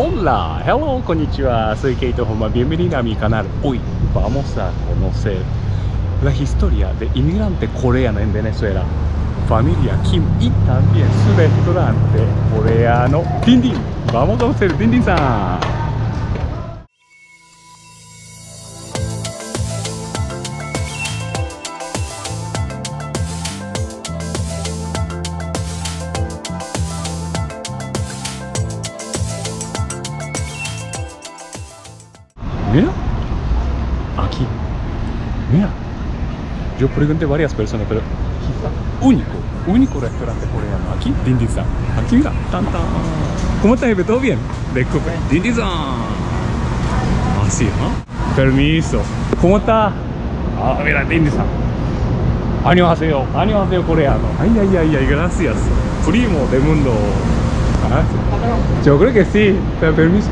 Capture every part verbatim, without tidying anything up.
Hola, hello, konnichiwa, soy Keito Homma, bienvenido a mi canal. Hoy vamos a conocer la historia de inmigrante coreano en Venezuela, familia Kim y también su restaurante coreano Din Din. Vamos a conocer Din Din-san. Mira, aquí, mira, yo pregunté a varias personas, pero quizá único, único restaurante coreano, aquí, Din Din-san, aquí mira, tan tan. ¿Cómo estás, jefe? ¿Todo bien? Disculpe, Din Din-san, así, ¿no? Permiso, ¿cómo está? Ah, mira, Din Din-san, annyeonghaseyo, annyeonghaseyo coreano, ay, ay, ay, ay, gracias, primo del mundo. Ajá. Yo creo que sí, pero permiso.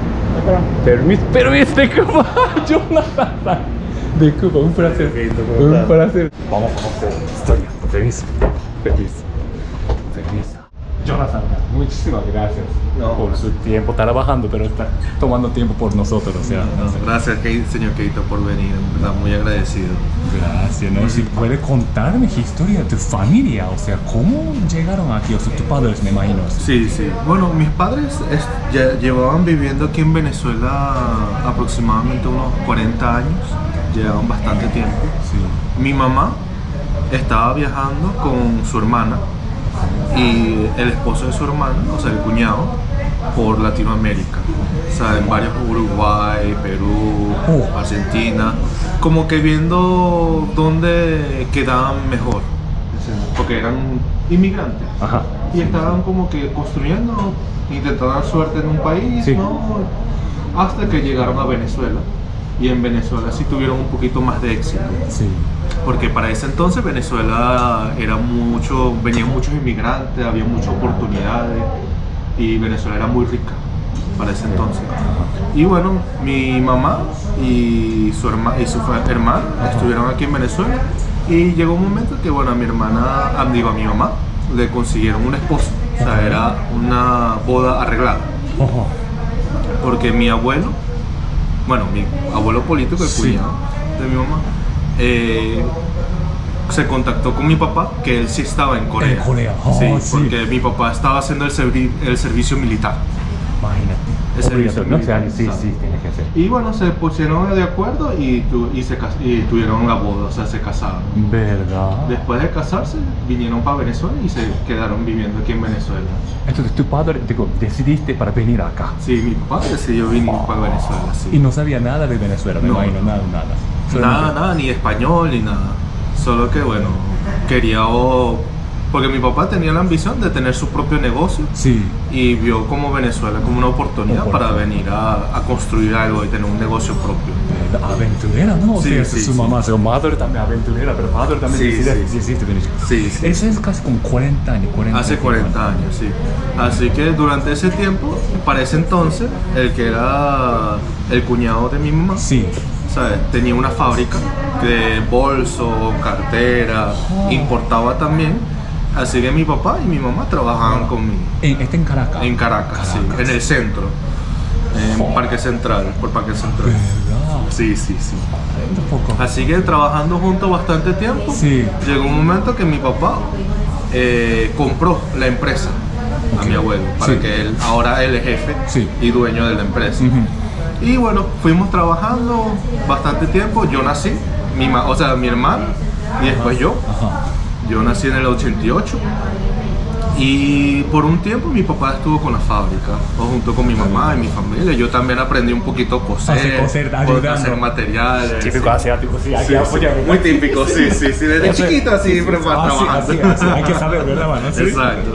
Permiso, permiso de Cuba, Jonathan de Cuba, un placer, un placer. Vamos a conocer la historia. Permiso, permiso, permiso. Jonathan, muchísimas gracias no, por gracias. su tiempo trabajando, pero está tomando tiempo por nosotros. O sea, no, no, gracias, señor Keito, por venir, en verdad, muy agradecido. Gracias, ¿no? Si puedes contarme la historia de tu familia, o sea, ¿cómo llegaron aquí? O sea, tus padres, me imagino. Sí, sí. Bueno, mis padres es, ya llevaban viviendo aquí en Venezuela aproximadamente unos cuarenta años, llevaban bastante tiempo. Sí. Mi mamá estaba viajando con su hermana y el esposo de su hermana, o sea, el cuñado, por Latinoamérica. O sea, en varios, Uruguay, Perú, oh. Argentina, como que viendo dónde quedaban mejor, porque eran inmigrantes. Ajá. Y estaban como que construyendo, intentando dar suerte en un país, sí. ¿no? Hasta que llegaron a Venezuela. Y en Venezuela sí tuvieron un poquito más de éxito. Sí. Porque para ese entonces Venezuela era mucho, venían muchos inmigrantes, había muchas oportunidades y Venezuela era muy rica para ese entonces. Y bueno, mi mamá y su, herma, y su hermana estuvieron aquí en Venezuela y llegó un momento que bueno, a mi hermana, digo a mi mamá, le consiguieron un esposo. O sea, era una boda arreglada. Porque mi abuelo, bueno, mi abuelo político, el cuñado sí. de mi mamá, eh, se contactó con mi papá, que él sí estaba en Corea. En Corea. Oh, sí, sí. Porque mi papá estaba haciendo el, servi el servicio militar. Imagínate. El servicio no, militar. O sea, sí, sí, tiene que hacer. Y bueno, se pusieron de acuerdo y, tu y, se y tuvieron la boda, o sea, se casaron. ¿Verdad? Después de casarse, vinieron para Venezuela y se quedaron viviendo aquí en Venezuela. Entonces, tu padre, digo, decidiste para venir acá. Sí, mi papá decidió venir oh. para Venezuela, sí. Y no sabía nada de Venezuela, me no, imagino, nada, nada. Nada, nada, ni español, ni nada. Solo que, bueno, quería... Oh, porque mi papá tenía la ambición de tener su propio negocio sí. y vio como Venezuela como una oportunidad Oportun para venir a, a construir algo y tener un negocio propio. Aventurera, ¿no? Sí, o sea, sí, su sí. mamá, su madre también aventurera, pero padre también sí, decide, sí. decide venir. Sí, sí. Eso es casi como cuarenta años. cuarenta Hace cuarenta años, sí. Así que durante ese tiempo, para ese entonces, el que era el cuñado de mi mamá, sí. ¿sabes? Tenía una fábrica de bolso, cartera, oh. importaba también. Así que mi papá y mi mamá trabajaban conmigo. ¿Está en Caracas? En Caracas, Caracas. sí, en el centro, en oh. Parque Central, por Parque Central. ¿Verdad? Sí, sí, sí. Así que trabajando juntos bastante tiempo, sí. llegó un momento que mi papá eh, compró la empresa okay. a mi abuelo, para sí. que él, ahora él es jefe sí. y dueño de la empresa. Uh-huh. Y bueno, fuimos trabajando bastante tiempo, yo nací, mi ma o sea, mi hermano y después yo. Ajá. Yo nací en el ochenta y ocho y por un tiempo mi papá estuvo con la fábrica o junto con mi mamá y mi familia. Yo también aprendí un poquito a coser, coser a hacer materiales. Típico asiático, sí, hay sí, que apoyarme. Sí. Muy típico, sí, sí, sí. Desde chiquito así, sí, sí. pero para ah, trabajar. Sí, sí, sí. Hay que saber, ¿verdad? ¿No? Sí. Exacto.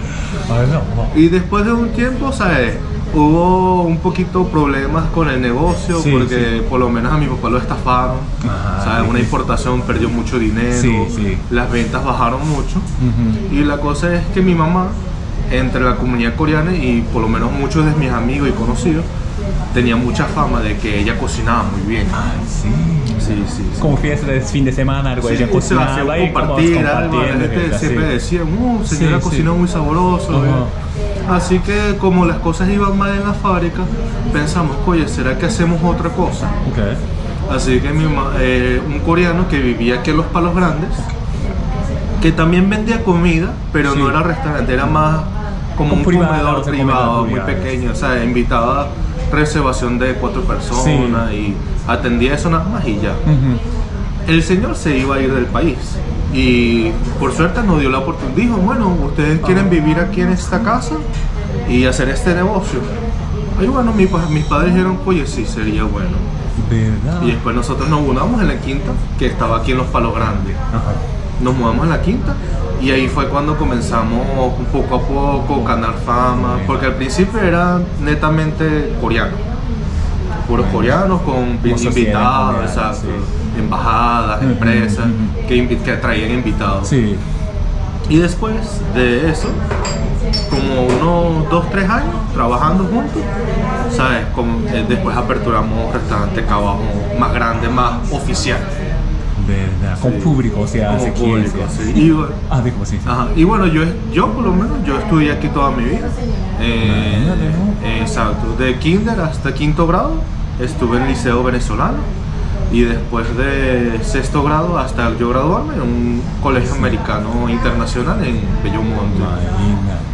A ver, no, no. Y después de un tiempo, ¿sabes? Hubo un poquito problemas con el negocio sí, porque sí. por lo menos a mi papá lo estafaron. Ajá, ¿sabes? Una importación perdió mucho dinero, sí, sí. las ventas bajaron mucho. Uh-huh. Y la cosa es que mi mamá, entre la comunidad coreana y por lo menos muchos de mis amigos y conocidos, tenía mucha fama de que ella cocinaba muy bien. Ah, sí. Sí, sí, sí. Como fiesta de fin de semana, algo sí, ella cocinaba compartir, y compartir, algo. Siempre decían, oh, señora sí, sí. cocinó muy sabroso. Uh-huh. Así que como las cosas iban mal en la fábrica, pensamos, oye, ¿será que hacemos otra cosa? Okay. Así que mi eh, un coreano que vivía aquí en Los Palos Grandes, que también vendía comida, pero sí. no era restaurante, era más como, como un privado, comedor privado, muy pequeño, o sea, invitaba reservación de cuatro personas sí. y atendía eso nada más y ya. Uh-huh. El señor se iba a ir del país y por suerte nos dio la oportunidad, dijo, bueno, ustedes quieren vivir aquí en esta casa y hacer este negocio. Y bueno, mi, mis padres dijeron, oye, sí, sería bueno. ¿Verdad? Y después nosotros nos mudamos en la quinta, que estaba aquí en Los Palos Grandes. Ajá. Nos mudamos en la quinta y ahí fue cuando comenzamos poco a poco ganar fama, porque al principio era netamente coreano, puros coreanos con invitados, exacto, sí. embajadas, empresas que, que traían invitados. Sí. Y después de eso, como unos dos, tres años trabajando juntos, ¿sabes? Como, eh, después aperturamos un restaurante acá abajo más grande, más oficial. ¿Verdad? Con sí. público, o sea, hace público, sí. Y, bueno, ah, digo, sí, sí. Ajá. Y bueno, yo, yo por lo menos, yo estudié aquí toda mi vida. Eh, eh, exacto, de kinder hasta quinto grado estuve en el liceo venezolano y después de sexto grado hasta yo graduarme en un colegio sí. americano internacional en Pellomonte. Imagínate.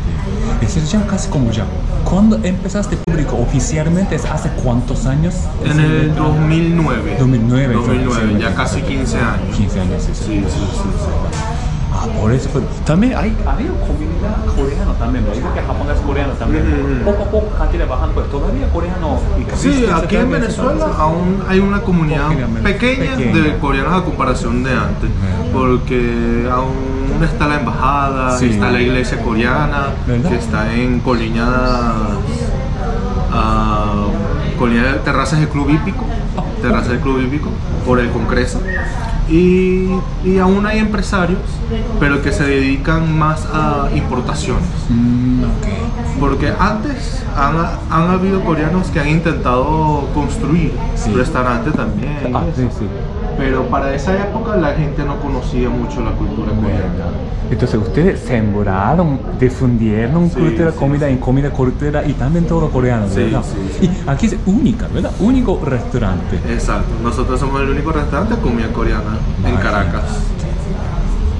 Es decir, ya casi como ya. ¿Cuándo empezaste público oficialmente? ¿Hace cuántos años? En el dos mil nueve. dos mil nueve. dos mil nueve, ya casi quince años. quince años, sí, sí, sí. sí, sí. Ah, por eso. Pero también hay había comunidad coreana también, ¿no? Yo creo que japonés coreano también. Mm. Poco a poco cantidad bajando, pues todavía coreano. Y sí, aquí en Venezuela aún hay una comunidad pequeña, pequeña de coreanos a comparación de antes, mm. porque aún está la embajada, sí. está la iglesia coreana, ¿verdad? Que está en Coliña, uh, Coliña Terrazas del Club Hípico, Terrazas del Club Hípico, por el Congreso. Y, y aún hay empresarios, pero que se dedican más a importaciones. Mm, okay. Porque antes han, han habido coreanos que han intentado construir sí. restaurantes también. Ah, sí, sí. Pero para esa época la gente no conocía mucho la cultura coreana. Entonces ustedes sembraron, difundieron sí, cultura, sí, comida, sí. en comida, cultura y también todo coreano, sí, ¿verdad? Sí, sí. Y aquí es única, ¿verdad? Único restaurante. Exacto. Nosotros somos el único restaurante de comida coreana en Caracas.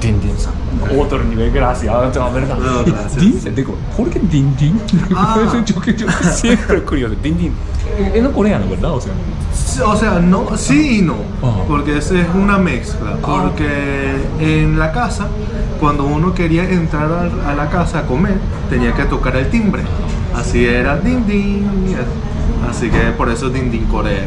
Din Din San. Okay. Otro nivel, gracias. No, no, gracias. Dice, digo, ¿por qué Din Din? Ah. yo, yo, yo siempre curioso. Din Din. Es no coreano, ¿verdad? O sea, o sea no, sí y no. Oh. Porque es, es una mezcla. Porque oh. en la casa, cuando uno quería entrar a, a la casa a comer, tenía que tocar el timbre. Así era Din Din. Así que por eso Din Din Korea.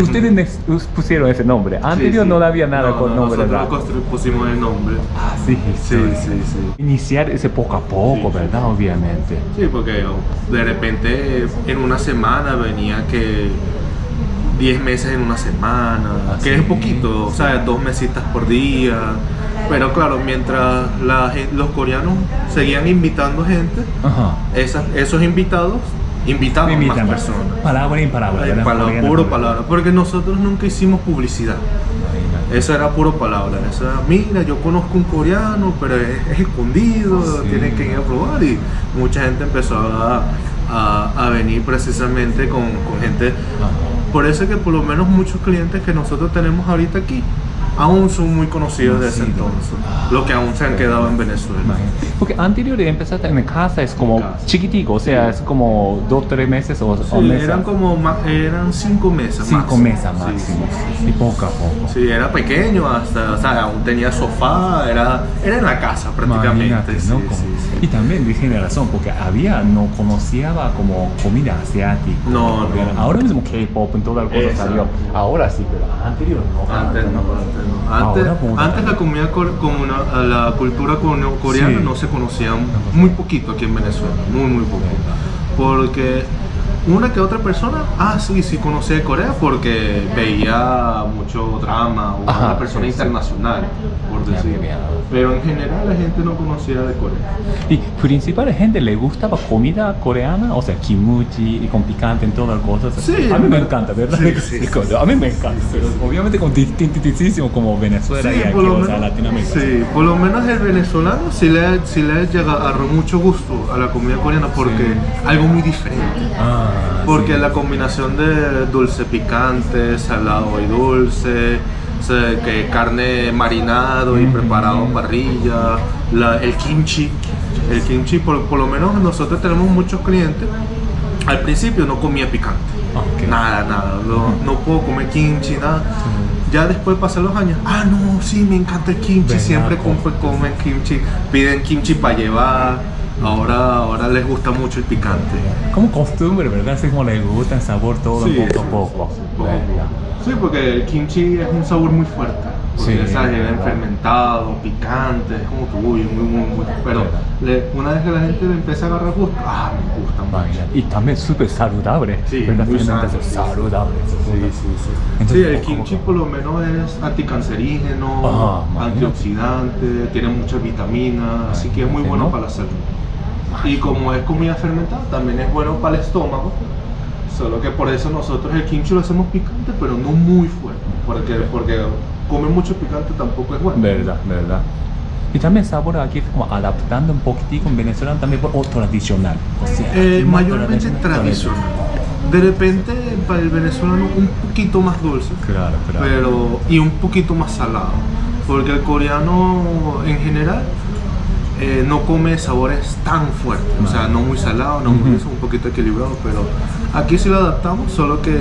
Ustedes pusieron ese nombre. Antes sí, sí. no había nada no, con no, nombre. Nosotros pusimos el nombre. Ah, sí, sí, sí, sí, sí. Iniciar ese poco a poco, sí, ¿verdad? Sí. Obviamente. Sí, porque de repente en una semana venía que diez meses en una semana, ah, que sí, es poquito, sí. o sea, dos mesitas por día. Pero claro, mientras la, los coreanos seguían invitando gente, ajá. Esas, esos invitados invitamos más personas. Palabra y palabra. Eh, palabra puro palabra. Porque nosotros nunca hicimos publicidad. Eso era puro palabra. Eso era, mira, yo conozco un coreano, pero es, es escondido, sí. tienen que ir a probar. Y mucha gente empezó a, a, a venir precisamente con, con gente. Por eso es que por lo menos muchos clientes que nosotros tenemos ahorita aquí aún son muy conocidos de ese entonces, los que aún se han quedado en Venezuela. Porque anterior de empezar en casa es como casa. chiquitico, o sea, es como dos, tres meses o, sí, o meses. Eran como eran cinco meses Cinco meses máximo, sí. y poco a poco. Sí, era pequeño hasta, o sea, aún tenía sofá, era, era en la casa prácticamente. Imagínate, sí, ¿no? Como, sí, sí. Y también de generación, porque había, no conocía como comida asiática. No, no. Ahora mismo K-pop en todas las cosas salió. Ahora sí, pero anterior no. Antes no, antes no. Antes, antes la comida como una, la cultura coreana sí. no se conocía muy poquito aquí en Venezuela, muy muy poco, porque una que otra persona, ah sí, sí conocí de Corea porque veía mucho drama o Ajá, una persona sí, internacional, sí. por decir. Pero en general la gente no conocía de Corea. Y principal gente le gusta la comida coreana, o sea, kimchi y con picante en todas las cosas. Sí, a mí me encanta, ¿verdad? Sí, sí, sí, sí, a mí me encanta, pero obviamente con distintísimo como Venezuela sí, y aquí, o menos, sea, Latinoamérica. Sí, por lo menos el venezolano sí le, sí le agarró mucho gusto a la comida coreana porque sí. algo muy diferente. Ah, porque sí. la combinación de dulce picante, salado y dulce, o sea, que carne marinado y preparado en parrilla, la, el kimchi, el kimchi por, por lo menos nosotros tenemos muchos clientes. Al principio no comía picante, okay. nada, nada, no, no puedo comer kimchi, nada. Ya después pasan los años, ah no, sí, me encanta el kimchi, siempre comen kimchi, piden kimchi para llevar. Ahora, ahora les gusta mucho el picante. Como costumbre, ¿verdad? Así como les gusta el sabor todo sí, poco a poco. Poco. Sí, porque el kimchi es un sabor muy fuerte. Porque sí, esas llevan fermentado, picante, es como que uy, muy, muy, muy. Pero le, una vez que la gente le empieza a agarrar gusto, ah, me gusta mucho. Y también súper saludable. Sí, ¿verdad? Muy saludable. saludable. Sí, sí, sí. Entonces, sí, el kimchi por lo menos es anticancerígeno, ah, antioxidante, imagínate. Tiene muchas vitaminas, ah, así que es muy bueno, ¿no?, para la salud. Y como es comida fermentada, también es bueno para el estómago. Solo que por eso nosotros el kimchi lo hacemos picante, pero no muy fuerte. Porque, porque comer mucho picante tampoco es bueno. Verdad, verdad. Y también sabor aquí como adaptando un poquitico en Venezuela también, o tradicional. O sea, eh, mayormente tradicional. tradicional. De repente para el venezolano un poquito más dulce. Claro, claro. Pero, y un poquito más salado. Porque el coreano en general Eh, no come sabores tan fuertes, o sea, no muy salado, no muy, uh-huh. un poquito equilibrado, pero aquí sí lo adaptamos, solo que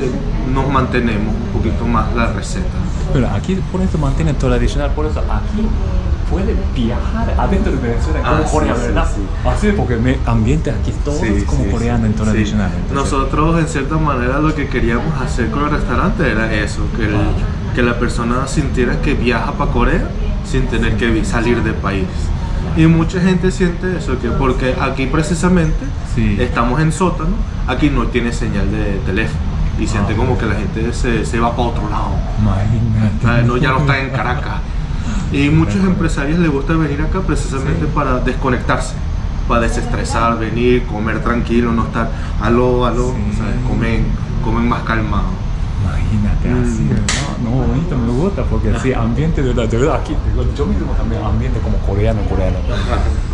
nos mantenemos un poquito más la receta. Pero aquí por eso mantienen tradicional, por eso aquí puede viajar adentro de Venezuela ah, como Corea, sí, ¿verdad? Sí, sí. Así es, porque el ambiente aquí todo sí, es como sí, coreano en tradicional. Sí. Nosotros en cierta manera lo que queríamos hacer con el restaurante era eso, que, el, ah. que la persona sintiera que viaja para Corea sin tener que salir del país. Y mucha gente siente eso, que porque aquí precisamente sí. estamos en sótano, aquí no tiene señal de teléfono y siente ah, como que la gente se, se va para otro lado. Imagínate. No, ya no están en Caracas. Y muchos empresarios les gusta venir acá precisamente sí. para desconectarse, para desestresar, venir, comer tranquilo, no estar aló, aló, sí. ¿sabes? Comen, comen más calmado. Imagínate así, ¿no? No, bonito, me gusta porque así, ambiente de verdad, de verdad, aquí, yo mismo también, ambiente como coreano, coreano.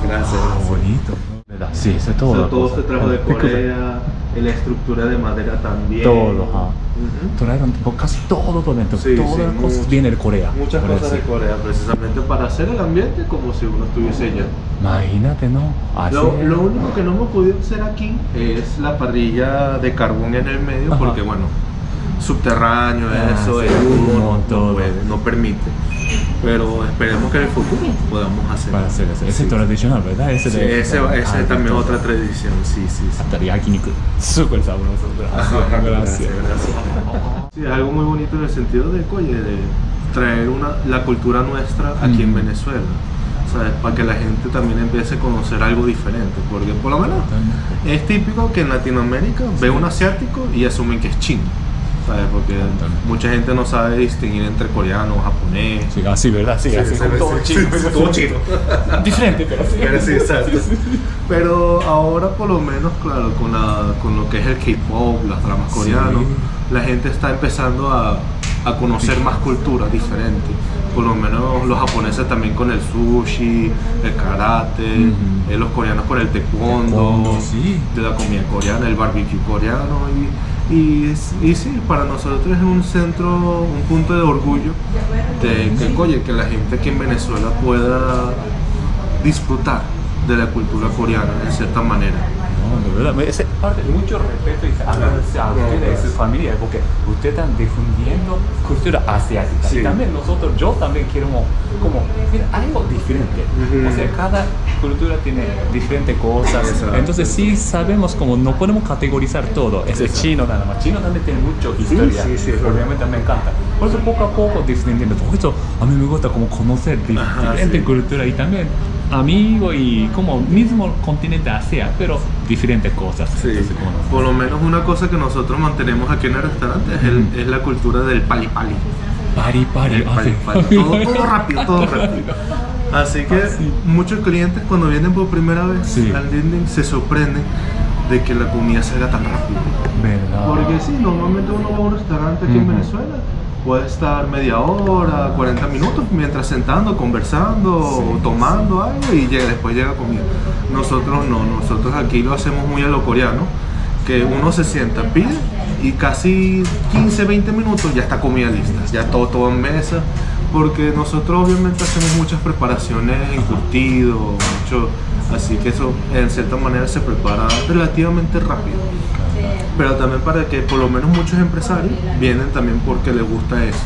Gracias. Ah, bonito. ¿Verdad? Sí, eso es todo. O sea, todo se trajo de Corea, la estructura de madera también. Todo, ajá. Uh-huh. Trajeron casi todo por dentro, sí, todas sí, las cosas mucho, viene de Corea. Muchas cosas sí. de Corea, precisamente para hacer el ambiente como si uno estuviese allá. Imagínate, ¿no? Así lo, lo único que no hemos podido hacer aquí es la parrilla de carbón en el medio, ajá. porque bueno, subterráneo, ah, eso, sí, el humo, no, no, no permite. Pero esperemos que en el futuro podamos hacer. Para hacer eso. Ese es tradicional, ¿verdad? Ese sí, de, ese, de, ese ah, es también todo. Otra tradición, sí, sí. sí. Súper sabroso. Gracias, gracias. Sí, algo muy bonito en el sentido de, oye, de traer una, la cultura nuestra aquí mm. en Venezuela. ¿Sabes? Para que la gente también empiece a conocer algo diferente, porque por lo menos es típico que en Latinoamérica sí. ve un asiático y asumen que es chino. ¿Sabes? Porque mucha gente no sabe distinguir entre coreano, japonés. Sí, así, ¿verdad? Sí, sí, así, sí, sí, todo sí, chino. Sí, todo chino. Diferente, pero sí. Pero sí, exacto. Pero ahora, por lo menos, claro, con, la, con lo que es el K-pop, las dramas coreanas, sí. la gente está empezando a, a conocer sí. más culturas diferentes. Por lo menos los japoneses también con el sushi, el karate, uh-huh. eh, los coreanos con el taekwondo, sí. de la comida coreana, el barbecue coreano y... Y, y sí, para nosotros es un centro, un punto de orgullo de que, oye, que la gente aquí en Venezuela pueda disfrutar de la cultura coreana en cierta manera. No, de verdad, me hace parte de mucho respeto y agradecer a ustedes y a sus familias porque ustedes están difundiendo cultura asiática. Sí. Y también nosotros, yo también quiero como, mira, algo diferente. Uh-huh. O sea, cada cultura tiene diferentes cosas. Exacto. Entonces sí sabemos como no podemos categorizar todo. Es el chino nada más. Chino también tiene mucha historia. Sí, sí, sí. Obviamente me encanta. Por eso poco a poco difundiendo. Por eso a mí me gusta como conocer diferentes Ajá, sí. culturas y también amigos y como mismo continente Asia, pero diferentes cosas. Sí. Entonces, por lo menos una cosa que nosotros mantenemos aquí en el restaurante es, el, mm. es la cultura del pali pali. Pari, pari, ah, pari, sí. pari. Todo, todo rápido, todo rápido. Así que ah, sí. muchos clientes cuando vienen por primera vez sí. al Din Din se sorprenden de que la comida salga tan rápido. ¿Verdad? Porque sí, normalmente uno va a un restaurante aquí uh-huh. en Venezuela, puede estar media hora, cuarenta minutos, mientras sentando, conversando, sí, tomando sí. algo y llega, después llega comida. Nosotros no, nosotros aquí lo hacemos muy a lo coreano, que uno se sienta, pide y casi quince, veinte minutos ya está comida lista, ya todo, todo en mesa, porque nosotros obviamente hacemos muchas preparaciones, encurtidos, mucho, así que eso en cierta manera se prepara relativamente rápido, pero también para que por lo menos muchos empresarios vienen también porque les gusta eso,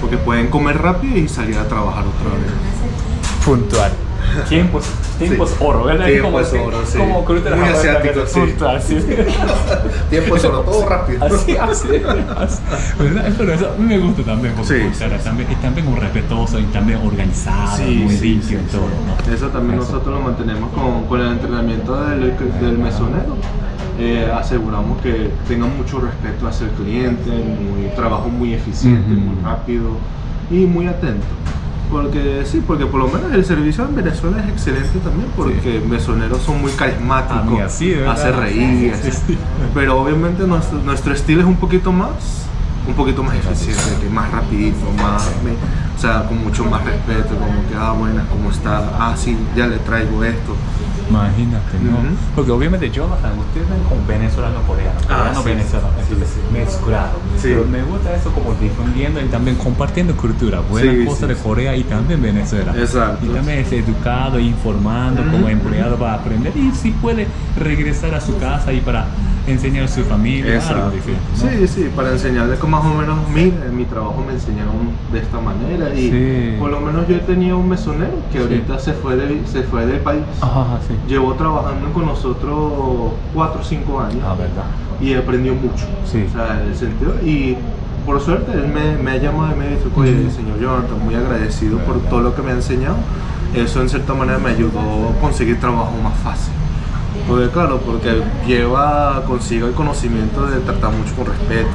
porque pueden comer rápido y salir a trabajar otra vez. Puntual. Tiempos, tiempos sí. oro, ¿verdad? Tiempos como, oro, sí. Como muy asiático, sí. Así. Tiempos oro, todo rápido. Así, así, así. ¿Verdad? Pero eso me gusta también, porque sí, sí, también, es también muy respetuoso y también organizado, sí, muy sí, limpio sí, y todo. Sí. ¿No? Eso también eso. nosotros lo mantenemos con, con el entrenamiento del, del mesonero. Eh, aseguramos que tengan mucho respeto hacia el cliente, muy, trabajo muy eficiente, mm-hmm. muy rápido y muy atento. Porque sí, porque por lo menos el servicio en Venezuela es excelente también, porque sí. mesoneros son muy carismáticos, sí, hacen reír, sí, sí, sí. pero obviamente nuestro, nuestro estilo es un poquito más, un poquito más eficiente, más rapidito, más, me, o sea, con mucho más respeto, como que, ah, buena, ¿cómo está? Ah, sí, ya le traigo esto. Imagínate, ¿no? Uh-huh. Porque obviamente yo, Jonathan, ustedes ven con venezolano-coreano, coreano-venezolano, ah, sí, venezolano, sí, entonces sí. mezclado. Sí. Pero me gusta eso como difundiendo y también compartiendo cultura, buenas sí, cosas sí, de Corea y también Venezuela. Exacto. Y también es educado, informando, uh-huh. como empleado para aprender y si puede regresar a su casa y para enseñar a su familia. Exacto. Algo diferente, ¿no? Sí, sí, para enseñarle como más o menos, mira, en mi trabajo me enseñaron de esta manera y sí. por lo menos yo tenía un mesonero que ahorita sí. se, fue de, se fue del país. Ajá, sí. Llevó trabajando con nosotros cuatro o cinco años ah, verdad. y aprendió mucho. Sí. O sea, en el sentido, y por suerte él me, me ha llamado y me ha dicho, oye, sí. señor Jonathan, muy agradecido verdad. por todo lo que me ha enseñado. Eso en cierta manera me ayudó a conseguir trabajo más fácil. Porque claro, porque lleva consigo el conocimiento de tratar mucho con respeto,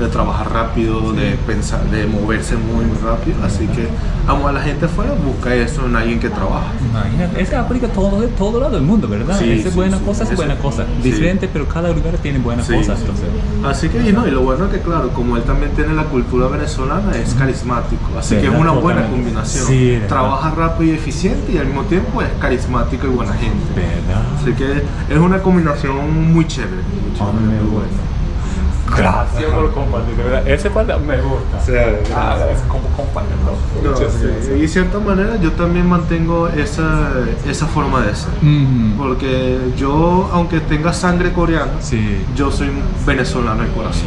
de trabajar rápido, sí. de pensar, de moverse muy, muy rápido. Así que vamos a la gente afuera, busca eso en alguien que trabaja. Imagínate, eso aplica todo de todo lado del mundo, ¿verdad? Sí, es sí, buena sí, cosa, es buena cosa. Diferente, sí. pero cada lugar tiene buenas sí, cosas. Sí. Entonces. Así que y, no, y lo bueno es que claro, como él también tiene la cultura venezolana, es carismático. Así que es una buena combinación. Sí, trabaja rápido y eficiente y al mismo tiempo es carismático y buena gente. ¿Verdad? Así que es una combinación muy chévere, muy chévere. Oh, me gusta. Gracias por compartir, de verdad. Ese parte me gusta. Sí, ah, es como compañero. No, sí, sí. Y de cierta manera yo también mantengo esa, esa forma de ser. Mm. Porque yo, aunque tenga sangre coreana, sí. yo soy venezolano de corazón.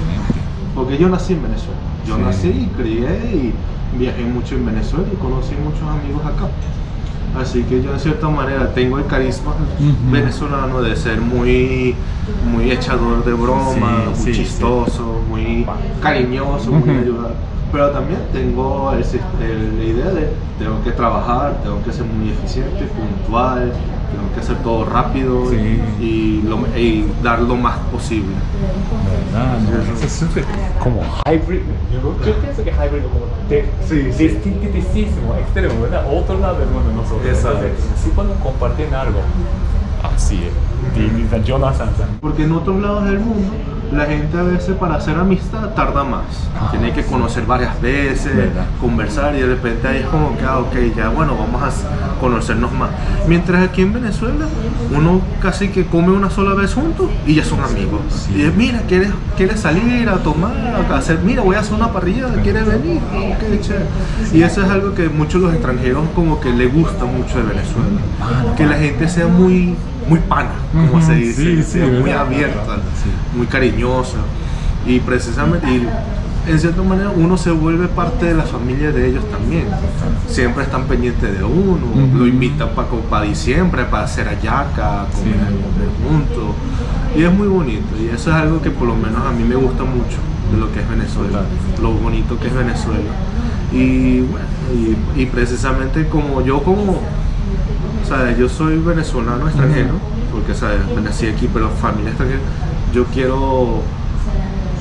Porque yo nací en Venezuela. Yo sí. nací y crié y viajé mucho en Venezuela y conocí muchos amigos acá. Así que yo en cierta manera tengo el carisma uh-huh. venezolano de ser muy, muy echador de broma, sí, muy sí, chistoso, sí. muy cariñoso, uh-huh. muy ayudado. Pero también tengo el, el, la idea de tengo que trabajar, tengo que ser muy eficiente, puntual, tengo que hacer todo rápido sí. y, lo, y dar lo más posible. ¿Verdad? Eso es súper como hybrid. Yo, yo pienso que hybrid es como de, sí, sí. distintísimo, extremo, ¿verdad? Otro lado del mundo nosotros. Exacto. Sí podemos compartir en algo. Así es. Distinta Jonathan. Porque en otros lados del mundo la gente a veces para hacer amistad tarda más. Ah, tiene que conocer varias veces, ¿verdad? Conversar y de repente ahí es como que, ah, ok, ya bueno, vamos a conocernos más. Mientras aquí en Venezuela, uno casi que come una sola vez juntos y ya son amigos. Sí. Y es, mira, ¿quieres, ¿quieres salir a tomar, a hacer? Mira, voy a hacer una parrilla, ¿quieres venir? Ah, ok, chévere. Y eso es algo que muchos de los extranjeros como que les gusta mucho de Venezuela. Que la gente sea muy... muy pana, como uh-huh. se dice, sí, sí, muy ¿verdad? abierta, sí. muy cariñosa y precisamente y en cierta manera uno se vuelve parte de la familia de ellos también, siempre están pendientes de uno, uh-huh. lo invitan para pa diciembre, para hacer hallaca, comer sí. juntos y es muy bonito y eso es algo que por lo menos a mí me gusta mucho de lo que es Venezuela, lo bonito que es Venezuela y bueno, y, y precisamente como yo como... ¿sabes? Yo soy venezolano extranjero, porque, ¿sabes? Nací aquí, pero familia extranjera. Yo quiero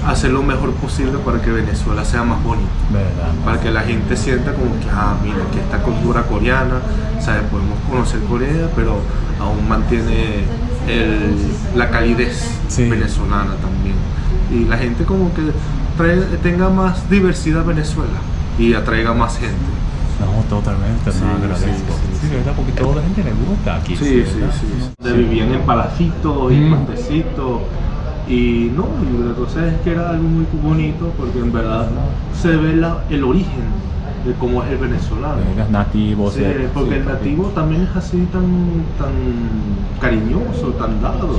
hacer lo mejor posible para que Venezuela sea más bonito, ¿verdad? Para que la gente sienta como que, ah, mira, que esta cultura coreana, ¿sabes? Podemos conocer Corea, pero aún mantiene el, la calidez, sí, venezolana también. Y la gente como que trae, tenga más diversidad Venezuela y atraiga más gente. No, totalmente, sí, no, agradezco. Sí, sí, sí, ¿verdad? Porque toda la gente le gusta aquí. Sí, sí, sí, sí, sí. Vivían en palacitos y mm. pastecitos. Y no, y la cosa es que era algo muy bonito, porque en verdad se ve la, el origen de cómo es el venezolano. Los nativos. Sí, de, porque sí, el nativo también es así tan, tan cariñoso, tan dado.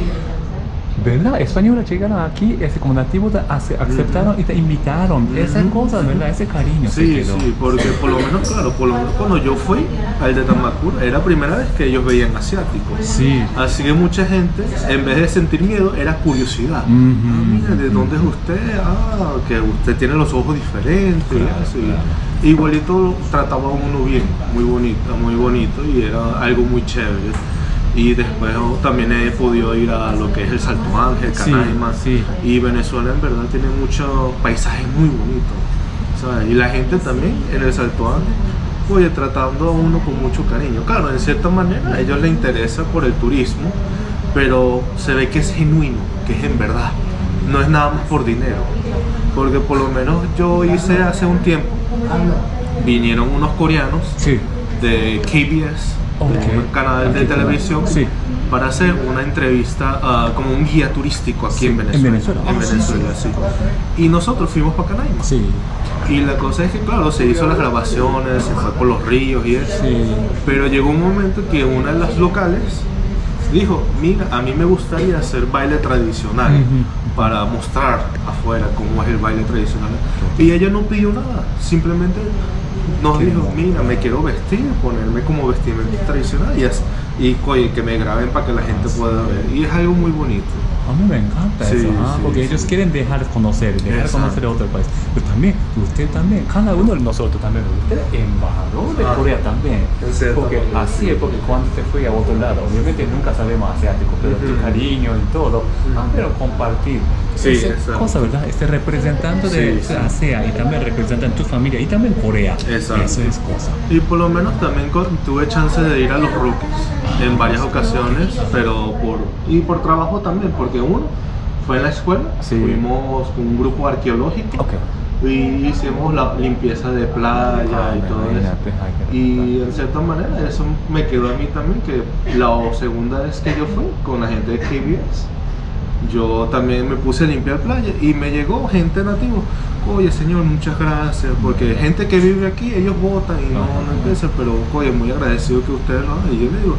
¿Verdad? Españoles llegaron aquí, es como nativos, aceptaron, uh-huh, y te invitaron. Uh-huh. Esas cosas, ¿verdad? Ese cariño. Sí, sí, porque por lo menos, claro, por lo menos cuando yo fui al de Tamacur, era la primera vez que ellos veían asiáticos. Sí. Así que mucha gente, en vez de sentir miedo, era curiosidad. Uh-huh. Ah, mira, ¿de dónde es usted? Ah, que usted tiene los ojos diferentes. Claro, así. Claro. Igualito trataba a uno bien, muy bonito, muy bonito, y era algo muy chévere. Y después también he podido ir a lo que es el Salto Ángel, Canaima, sí, sí. Y Venezuela en verdad tiene muchos paisajes muy bonitos, ¿sabes? Y la gente también en el Salto Ángel, oye, tratando a uno con mucho cariño. Claro, en cierta manera a ellos les interesa por el turismo, pero se ve que es genuino, que es en verdad, no es nada más por dinero. Porque por lo menos yo hice hace un tiempo, vinieron unos coreanos, sí, de K B S, okay, un canal de televisión, sí, para hacer una entrevista, uh, como un guía turístico aquí, sí, en Venezuela. En Venezuela, en Venezuela, sí, sí. Y nosotros fuimos para Canaima. Sí. Y la cosa es que, claro, se hizo las grabaciones, se fue por los ríos y eso. Sí. Pero llegó un momento que una de las locales dijo, mira, a mí me gustaría hacer baile tradicional, uh-huh, para mostrar afuera cómo es el baile tradicional. Y ella no pidió nada, simplemente nos dijo, mira, me quiero vestir, ponerme como vestimenta tradicional y, así, y oye, que me graben para que la gente pueda ver. Y es algo muy bonito. A mí me encanta, sí, eso, ah, sí, porque sí, ellos quieren dejar conocer, dejar, exacto, conocer a otro país. Pero también, usted también, cada uno de nosotros también, usted es embajador de, ah, Corea también. Porque así es, porque cuando te fui a otro lado, obviamente nunca sabemos asiático, pero uh-huh, tu cariño y todo, uh-huh, pero compartir. Sí, esa cosa, ¿verdad? Este representante de, sí, sí, ASEAN y también representan tu familia y también Corea. Exacto. Eso es cosa. Y por lo menos también tuve chance de ir a Los Roques en varias ocasiones, pero por, y por trabajo también, porque uno fue en la escuela, sí, fuimos con un grupo arqueológico, okay, y hicimos la limpieza de playa, ah, y todo eso. Y en cierta manera eso me quedó a mí también, que la segunda vez que yo fui con la gente de K B S, yo también me puse a limpiar playa y me llegó gente nativa. Oye, señor, muchas gracias, porque gente que vive aquí, ellos votan y no, no empiezan, pero oye, muy agradecido que ustedes lo hagan. Y yo le digo,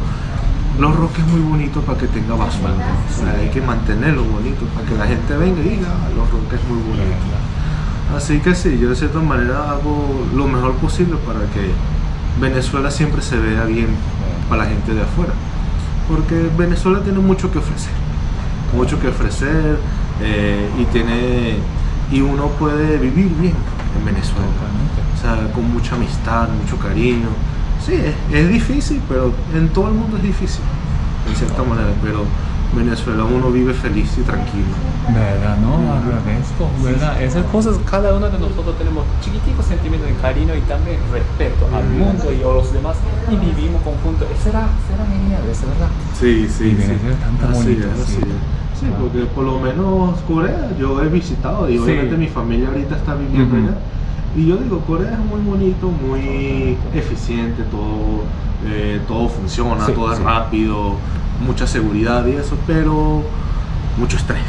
Los Roques es muy bonito para que tenga basura, o sea, hay que mantenerlo bonito para que la gente venga y diga, Los Roques es muy bonito. Así que sí, yo de cierta manera hago lo mejor posible para que Venezuela siempre se vea bien para la gente de afuera, porque Venezuela tiene mucho que ofrecer, mucho que ofrecer, eh, y tiene, y uno puede vivir bien en Venezuela, o sea, con mucha amistad, mucho cariño. Sí, es, es difícil, pero en todo el mundo es difícil, en cierta manera, pero Venezuela uno vive feliz y tranquilo. ¿Verdad? No, agradezco, ¿verdad? Esas cosas, cada uno de nosotros tenemos chiquiticos sentimientos de cariño y también respeto al mundo y a los demás, y vivimos conjunto. Será, será genial, ¿verdad? Sí, sí, y Venezuela, sí, tan, tan bonito, así es, así es. Sí, porque por lo menos Corea yo he visitado y obviamente, sí, mi familia ahorita está viviendo, uh-huh, allá. Y yo digo, Corea es muy bonito, muy eficiente, todo, eh, todo funciona, sí, todo es, sí, rápido, mucha seguridad y eso, pero mucho estrés.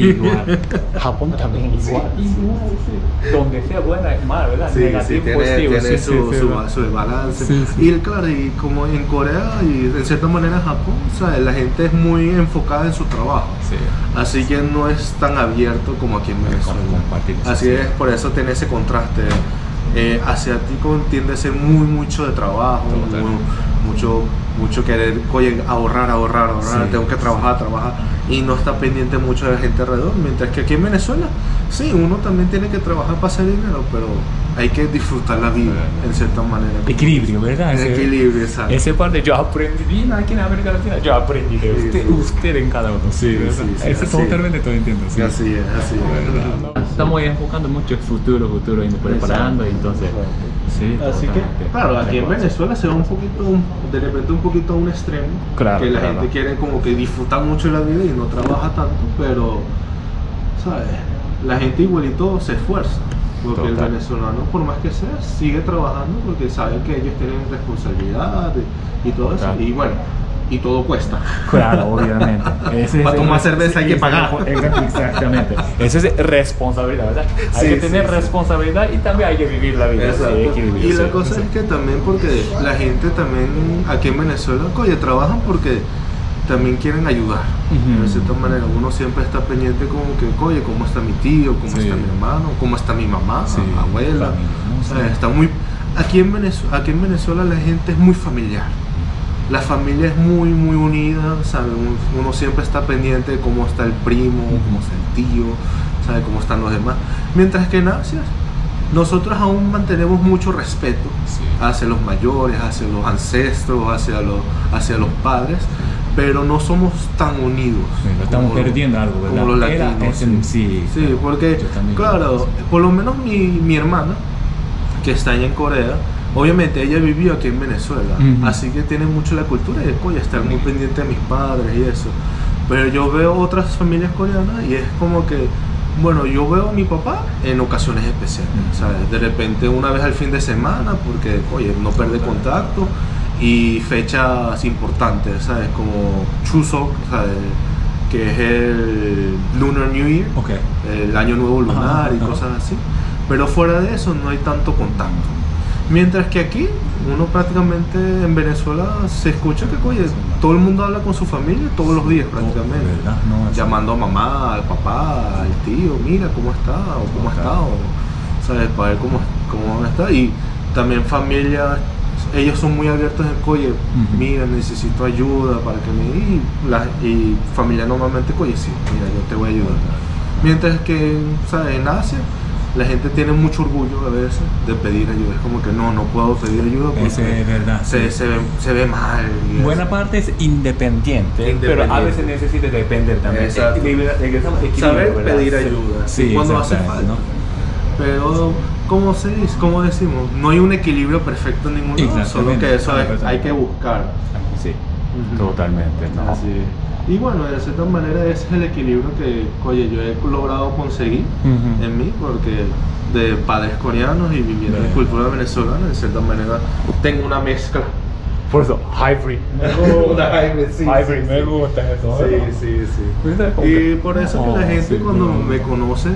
Igual, Japón también igual, sí, igual, sí, donde sea buena es mala, ¿verdad? Sí, negativo, sí, tiene, positivo, tiene, sí, su, sí, su, su balance, sí, sí. Y claro, y como en Corea y en cierta manera en Japón, ¿sabes? La gente es muy enfocada en su trabajo, sí, así que no es tan abierto como aquí en Venezuela, así es, por eso tiene ese contraste. Eh, asiático tiende a ser muy mucho de trabajo, muy, mucho mucho querer, oye, ahorrar, ahorrar, ahorrar, sí, tengo que trabajar, sí, trabajar, y no está pendiente mucho de la gente alrededor, mientras que aquí en Venezuela sí, uno también tiene que trabajar para hacer dinero, pero hay que disfrutar la vida, sí, en cierta manera. Equilibrio, ¿verdad? Ese, equilibrio, exacto. Esa parte yo aprendí aquí en América Latina, yo aprendí de sí, usted, sí. usted en cada uno. Sí, sí, sí, eso es totalmente todo, entiendo. Sí, así es, así es. ¿Verdad? Estamos enfocando mucho el futuro, futuro, y nos preparando, exacto, entonces. Sí, así que, claro, aquí en Venezuela se va un poquito, de repente un poquito a un extremo, claro, que la claro. gente quiere como que disfrutar mucho de la vida y no trabaja tanto, pero, ¿sabes? La gente igualito se esfuerza, porque total, el venezolano, por más que sea, sigue trabajando porque saben que ellos tienen responsabilidad y, y todo total. eso, y bueno, y todo cuesta. Claro, obviamente. Ese Para es tomar cerveza hay que pagar. Exactamente. Esa es responsabilidad, ¿verdad? Hay sí, que tener sí, responsabilidad sí. y también hay que vivir la vida. Sí, vivir, y la sí, cosa sí. es que también porque la gente también aquí en Venezuela, oye, trabajan porque también quieren ayudar. Uh-huh. De cierta manera, uno siempre está pendiente como que, oye, ¿cómo está mi tío? ¿Cómo sí. está mi hermano? ¿Cómo está mi mamá? Sí, mi abuela. Sí. Eh, está muy... Aquí en Venezuela, aquí en Venezuela la gente es muy familiar. La familia es muy, muy unida, ¿sabe? Uno siempre está pendiente de cómo está el primo, cómo está el tío, ¿sabe? Cómo están los demás. Mientras que en Asia, nosotros aún mantenemos mucho respeto sí. hacia los mayores, hacia los ancestros, hacia los, hacia los padres, pero no somos tan unidos. Pero estamos perdiendo los, algo, ¿verdad? Como los latinos. Sí, sí, sí, claro, porque, claro, por lo menos mi, mi hermana, que está allá en Corea, obviamente ella vivió aquí en Venezuela, uh-huh. así que tiene mucho la cultura de Corea, estar muy pendiente de mis padres y eso. Pero yo veo otras familias coreanas y es como que, bueno, yo veo a mi papá en ocasiones especiales, uh-huh. ¿sabes? De repente una vez al fin de semana, porque, oye, no pierde contacto, y fechas importantes, ¿sabes? Como Chusok, ¿sabes? Que es el Lunar New Year, okay. el Año Nuevo Lunar, uh-huh. y uh-huh. cosas así. Pero fuera de eso no hay tanto contacto. Mientras que aquí, uno prácticamente en Venezuela se escucha que, oye, todo el mundo habla con su familia todos los días prácticamente. No, no, llamando a mamá, al papá, al tío, mira cómo está, o cómo okay. está, o sabes, para ver cómo, cómo está. Y también familia, ellos son muy abiertos en, oye, uh-huh. mira, necesito ayuda para que me... Y, y familia normalmente, oye, sí, mira, yo te voy a ayudar. Mientras que, ¿sabes? En Asia... La gente tiene mucho orgullo a veces de pedir ayuda. Es como que no, no puedo pedir ayuda porque es verdad, se, sí. se, ve, se ve mal. Buena eso. Parte es independiente, independiente, pero a veces necesita depender también. Exacto. Saber pedir ayuda sí, cuando hace falta. ¿No? Pero, ¿cómo se dice? ¿Cómo decimos? No hay un equilibrio perfecto en ningún lado, solo que eso hay, hay que buscar. Sí, uh-huh. totalmente. ¿No? Así es. Y bueno, de cierta manera ese es el equilibrio que, oye, yo he logrado conseguir uh-huh. en mí, porque de padres coreanos y viviendo en cultura venezolana, de cierta manera tengo una mezcla. Por eso, hybrid. Oh, una hybrid, sí. Hybrid, sí, me gusta sí. eso. Sí, sí, sí. Y por eso oh, que la gente sí, cuando me conoce,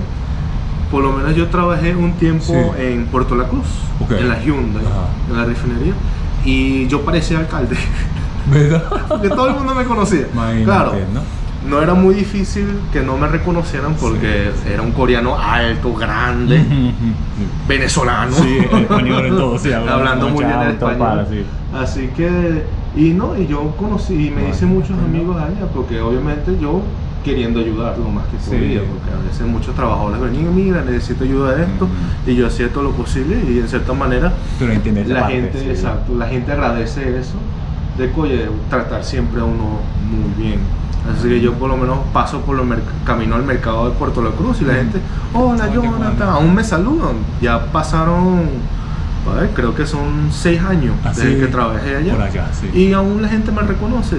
por lo menos yo trabajé un tiempo sí. en Puerto La Cruz, okay. en la Hyundai, uh-huh. en la refinería, y yo parecía alcalde. ¿Verdad? Porque todo el mundo me conocía. Imagínate, claro, ¿no? No era muy difícil que no me reconocieran porque sí, sí. era un coreano alto, grande, venezolano, sí, español en todo, sí, hablando, hablando muy bien el español. Para, sí. Así que, y no, y yo conocí, y me hice muchos no. amigos allá porque obviamente yo queriendo ayudar lo más que podía, sí. porque a veces muchos trabajadores venían, mira, necesito ayuda de esto, mm. y yo hacía todo lo posible y en cierta manera Pero la parte, gente, sí, exacto, ¿no? la gente agradece eso. De oye, tratar siempre a uno muy bien. Así que yo por lo menos paso por los camino al mercado de Puerto La Cruz y la mm. gente, hola Jonathan, aún me saludan. Ya pasaron, a ver, creo que son seis años ah, desde sí, que trabajé allá. Por acá, sí. Y aún la gente me reconoce.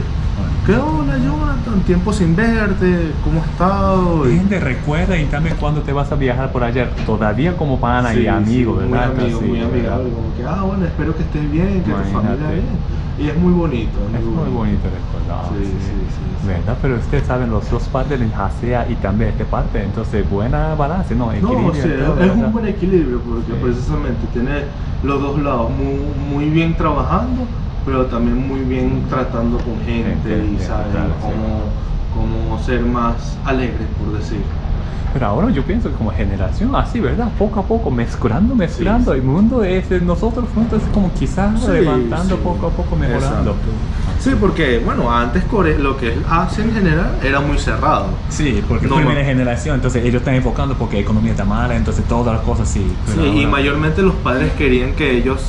¿Qué hola Jonathan? Tiempo sin verte, ¿cómo has estado? La gente recuerda y también cuando te vas a viajar por allá, todavía como pana sí, y amigo, sí, ¿verdad? Muy amigo, sí, muy amigable, como que, ah, bueno, espero que estés bien, que imagínate. Tu familia bien. Y es muy bonito. Es muy, muy bonito recordar. Sí, sí, sí, sí. ¿Verdad? Pero ustedes saben, los dos partes, el Asia y también esta parte, entonces buena balance, ¿no? Equilibrio, no, o sea, todo, es un buen equilibrio porque sí. precisamente tiene los dos lados, muy, muy bien trabajando, pero también muy bien tratando con gente, gente y saber claro, cómo, cómo ser más alegres, por decir. Pero ahora yo pienso que como generación, así, ¿verdad? Poco a poco, mezclando, mezclando, sí, sí. el mundo es nosotros juntos, como quizás sí, levantando sí. poco a poco, mejorando. Exacto. Sí, porque bueno, antes Corea, lo que es Asia en general era muy cerrado. Sí, porque no, primera generación, entonces ellos están enfocando porque la economía está mala, entonces todas las cosas sí. Sí, y ahora, mayormente los padres querían que ellos,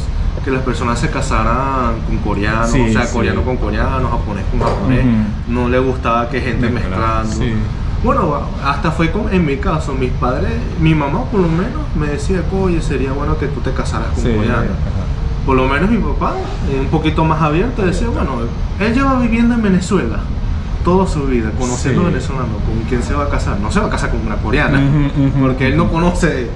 que las personas se casaran con coreanos, sí, o sea, sí, coreano con coreano, japonés con japonés. Uh-huh. No les gustaba que gente mezclando. mezclando. Sí. Bueno, hasta fue con, en mi caso, mis padres, mi mamá por lo menos me decía, oye, sería bueno que tú te casaras con sí, coreano. Ajá. Por lo menos mi papá, un poquito más abierto, decía, bueno, él lleva viviendo en Venezuela toda su vida, conociendo sí. venezolano, ¿con quién se va a casar? No se va a casar con una coreana, uh-huh, uh-huh, porque él no conoce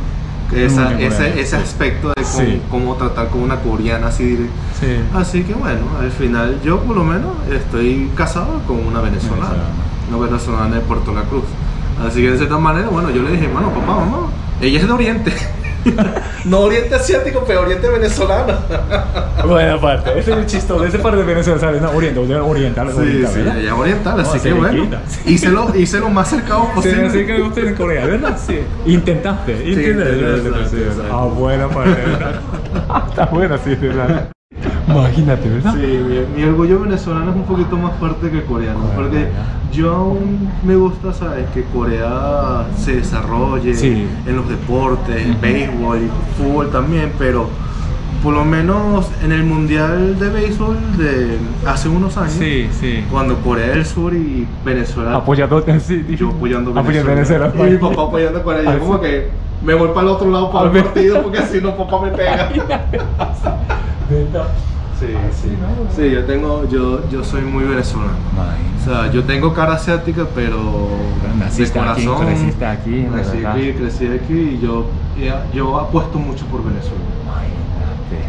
esa, no, ese, ese aspecto de cómo, sí. cómo tratar con una coreana así directo. Sí. Así que bueno, al final yo por lo menos estoy casado con una venezolana, no, una venezolana de Puerto La Cruz. Así que de cierta manera, bueno, yo le dije, mano, papá, mamá, ella es de Oriente. No Oriente Asiático, pero Oriente Venezolano. Buena parte, ese es el chistoso, ese parte de Venezuela, ¿sabes? No, Oriente, Oriental, sí, Oriental, sí, ¿verdad? Ya Oriental, así no, que bueno, hice lo, hice lo más cercano posible. Así que usted en Corea, ¿verdad? Sí. Intentaste, sí, intentaste. Ah, buena parte, ¿verdad? Está buena, sí, ¿verdad? Imagínate, ¿verdad? Sí, mi, mi orgullo venezolano es un poquito más fuerte que el coreano, Corea, porque yo aún me gusta, ¿sabes? Que Corea se desarrolle sí. en los deportes, uh-huh. béisbol, fútbol también, pero por lo menos en el mundial de béisbol de hace unos años, sí, sí. cuando Corea del Sur y Venezuela apoyando, sí, yo apoyando Venezuela, Venezuela y mi papá apoyando Corea, yo así. Como que me voy para el otro lado para el partido porque si no papá me pega. Sí, sí, sí, yo tengo, yo, yo soy muy venezolano. O sea, yo tengo cara asiática, pero de corazón. Creciste aquí, crecí aquí, crecí aquí y yo, yo apuesto mucho por Venezuela.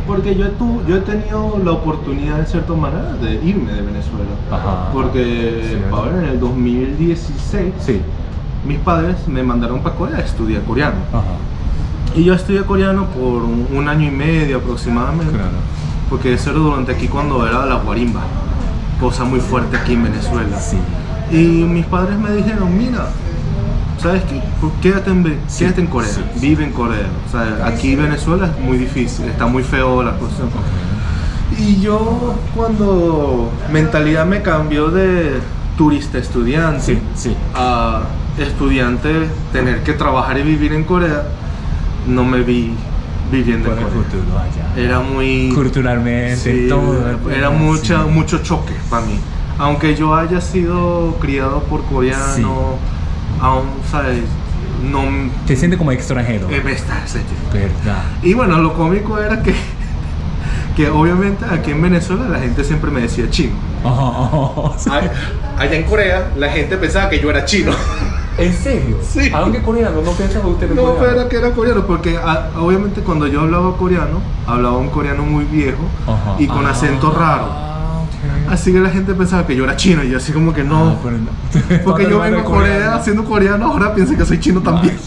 Porque yo, tu, yo he tenido la oportunidad, de cierta manera, de irme de Venezuela. Ajá, porque sí, padre, en el dos mil dieciséis, sí. mis padres me mandaron para Corea a estudiar coreano. Ajá. Y yo estudié coreano por un, un año y medio aproximadamente, claro. porque eso era durante aquí cuando era la Guarimba, cosa muy fuerte aquí en Venezuela. Sí. Y mis padres me dijeron, mira, ¿sabes qué? Quédate en, sí. quédate en Corea, sí, sí. vive en Corea. O sea, aquí Venezuela es muy difícil, está muy feo la cosa. Y yo cuando mentalidad me cambió de turista estudiante sí, sí. a estudiante tener que trabajar y vivir en Corea, no me vi viviendo en Corea. Futuro allá. Era muy... Culturalmente, sí, todo. Era, era mucha, sí. mucho choque para mí. Aunque yo haya sido criado por coreano, sí. aún, ¿sabes? No... Te sientes como extranjero. Eh, está, sí. Verdad. Y bueno, lo cómico era que, que obviamente aquí en Venezuela la gente siempre me decía chino. Oh, sí. allá, allá en Corea la gente pensaba que yo era chino. ¿En serio? Sí. Aunque coreano, no pensaba usted en coreano. No, pero que era coreano, porque a, obviamente cuando yo hablaba coreano, hablaba un coreano muy viejo uh-huh. y con ah, acento raro. Okay. Así que la gente pensaba que yo era chino y yo así como que no. Ah, no. Porque yo vengo a Corea siendo coreano, ahora piensa que soy chino también.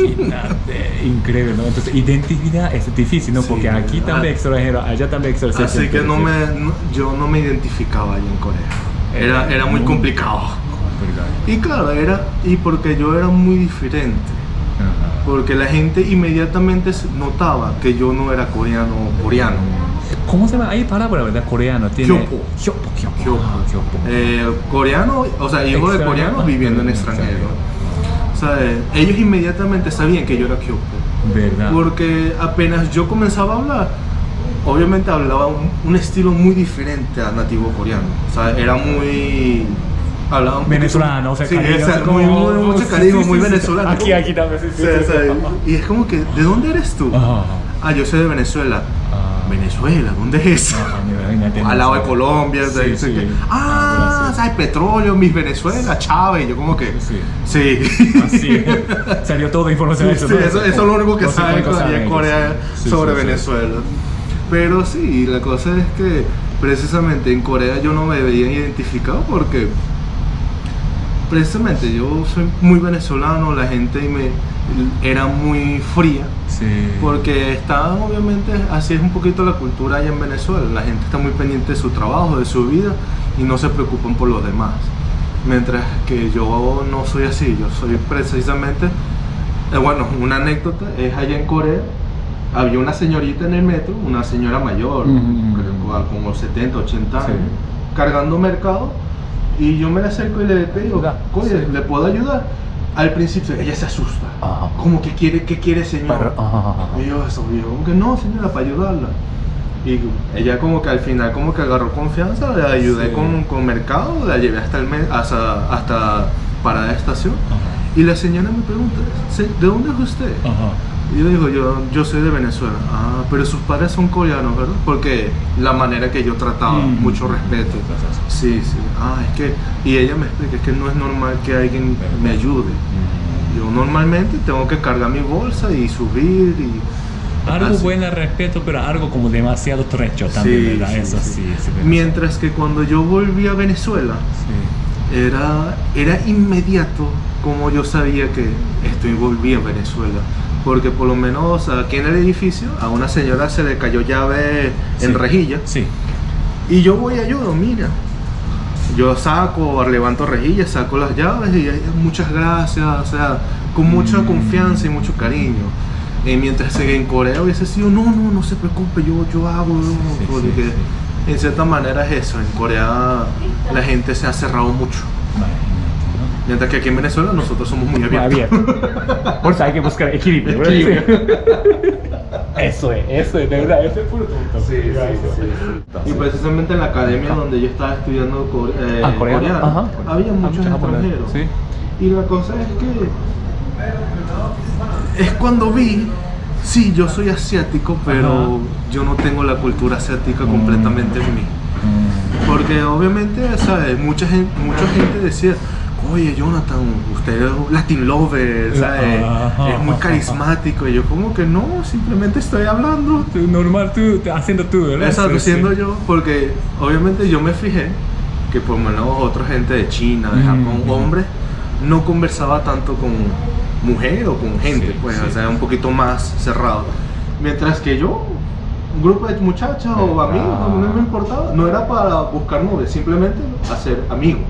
Increíble, ¿no? Entonces, identidad es difícil, ¿no? Sí, porque aquí ¿verdad? También extranjero, allá también extranjero. Así que no me, no, yo no me identificaba allá en Corea. Era, era muy complicado. Y claro, era, y porque yo era muy diferente, uh-huh. porque la gente inmediatamente notaba que yo no era coreano coreano. ¿Cómo se llama? Hay palabra, ¿verdad? Coreano, tiene... Kyopo. Kyopo, Kyopo. Kyopo. Kyopo. Eh, coreano, o sea, hijo de coreanos viviendo en extranjero. O sea, eh, ellos inmediatamente sabían que yo era Kyopo. ¿Verdad? Porque apenas yo comenzaba a hablar, obviamente hablaba un, un estilo muy diferente al nativo coreano. O sea, era muy... Hablaba un venezolano, o sea, sí, cariño, o sea, muy, muy, muy, mucho cariño, sí, sí, muy sí, venezolano. Aquí, aquí también, sí, sí, sí, sí, sí. Y es como que, ¿de dónde eres tú? Ajá. Ah, yo soy de Venezuela. Ah. ¿Venezuela? ¿Dónde es eso? Al lado de Colombia. Sí, de, sí. Que, ah, ¿sabes? Petróleo, mis Venezuela, Chávez. Yo como que, sí. sí. Así salió toda la información. Sí, de eso, sí, eso, eso es lo único que saben en Corea sí, sobre sí, Venezuela. Sí. Pero sí, la cosa es que precisamente en Corea yo no me veía identificado porque... Precisamente, yo soy muy venezolano, la gente me, era muy fría, sí. porque está, obviamente, así es un poquito la cultura allá en Venezuela, la gente está muy pendiente de su trabajo, de su vida y no se preocupan por los demás, mientras que yo no soy así, yo soy precisamente, eh, bueno, una anécdota es allá en Corea, había una señorita en el metro, una señora mayor, uh-huh. como setenta, ochenta años, sí. cargando mercado y yo me le acerco y le digo, oye, sí. ¿le puedo ayudar? Al principio ella se asusta, ajá. como que quiere, ¿qué quiere señor? Pero, ajá, ajá. Y yo, eso, digo, como que no señora, para ayudarla. Y ella como que al final como que agarró confianza, la ayudé sí. con, con mercado, la llevé hasta, el, hasta, hasta parada de estación. Ajá. Y la señora me pregunta, ¿de dónde es usted? Ajá. Y yo digo, yo, yo soy de Venezuela. Ah, pero sus padres son coreanos, ¿verdad? Porque la manera que yo trataba, mm. mucho respeto. Sí, sí. Ah, es que... Y ella me explica, es que no es normal que alguien me ayude. Mm. Yo normalmente tengo que cargar mi bolsa y subir y... Algo bueno respeto, pero algo como demasiado estrecho también, sí, ¿verdad? Sí, eso sí. sí, sí Mientras que cuando yo volví a Venezuela, sí. era, era inmediato como yo sabía que estoy volví a Venezuela. Porque por lo menos aquí en el edificio a una señora se le cayó llave en sí, rejilla. Sí. Y yo voy y ayudo, mira. Yo saco, levanto rejillas, saco las llaves y muchas gracias, o sea, con mucha mm. confianza y mucho cariño. Y mientras seguía en Corea hubiese sido, no, no, no se preocupe, yo, yo hago, sí, no, porque sí, sí. en cierta manera es eso, en Corea la gente se ha cerrado mucho. Mientras que aquí en Venezuela nosotros somos muy abiertos. Por eso hay que buscar equilibrio. equilibrio. Eso es, eso es, de verdad, ese es puro punto. Sí, sí, sí, sí. Y sí. precisamente en la academia donde yo estaba estudiando core eh, ah, coreano, Ajá. había muchos ah, extranjeros. Sí. Y la cosa es que... Es cuando vi, sí, yo soy asiático, pero Ajá. yo no tengo la cultura asiática mm. completamente en mí. Mm. Porque obviamente, ¿sabes? Mucha gente, mucha gente decía... Oye, Jonathan, usted es Latin lover, ¿sabes? Ajá, es muy carismático. Ajá. Y yo como que no, simplemente estoy hablando. Tú, normal, tú, haciendo tú, ¿verdad? Exacto, haciendo sí. yo, porque obviamente yo me fijé que por lo menos otra gente de China, de Japón, mm, hombres, mm. no conversaba tanto con mujer o con gente, sí, pues, sí. o sea, un poquito más cerrado. Mientras que yo, un grupo de muchachas eh, o amigos, ah. no me importaba, no era para buscar novias, simplemente hacer amigos.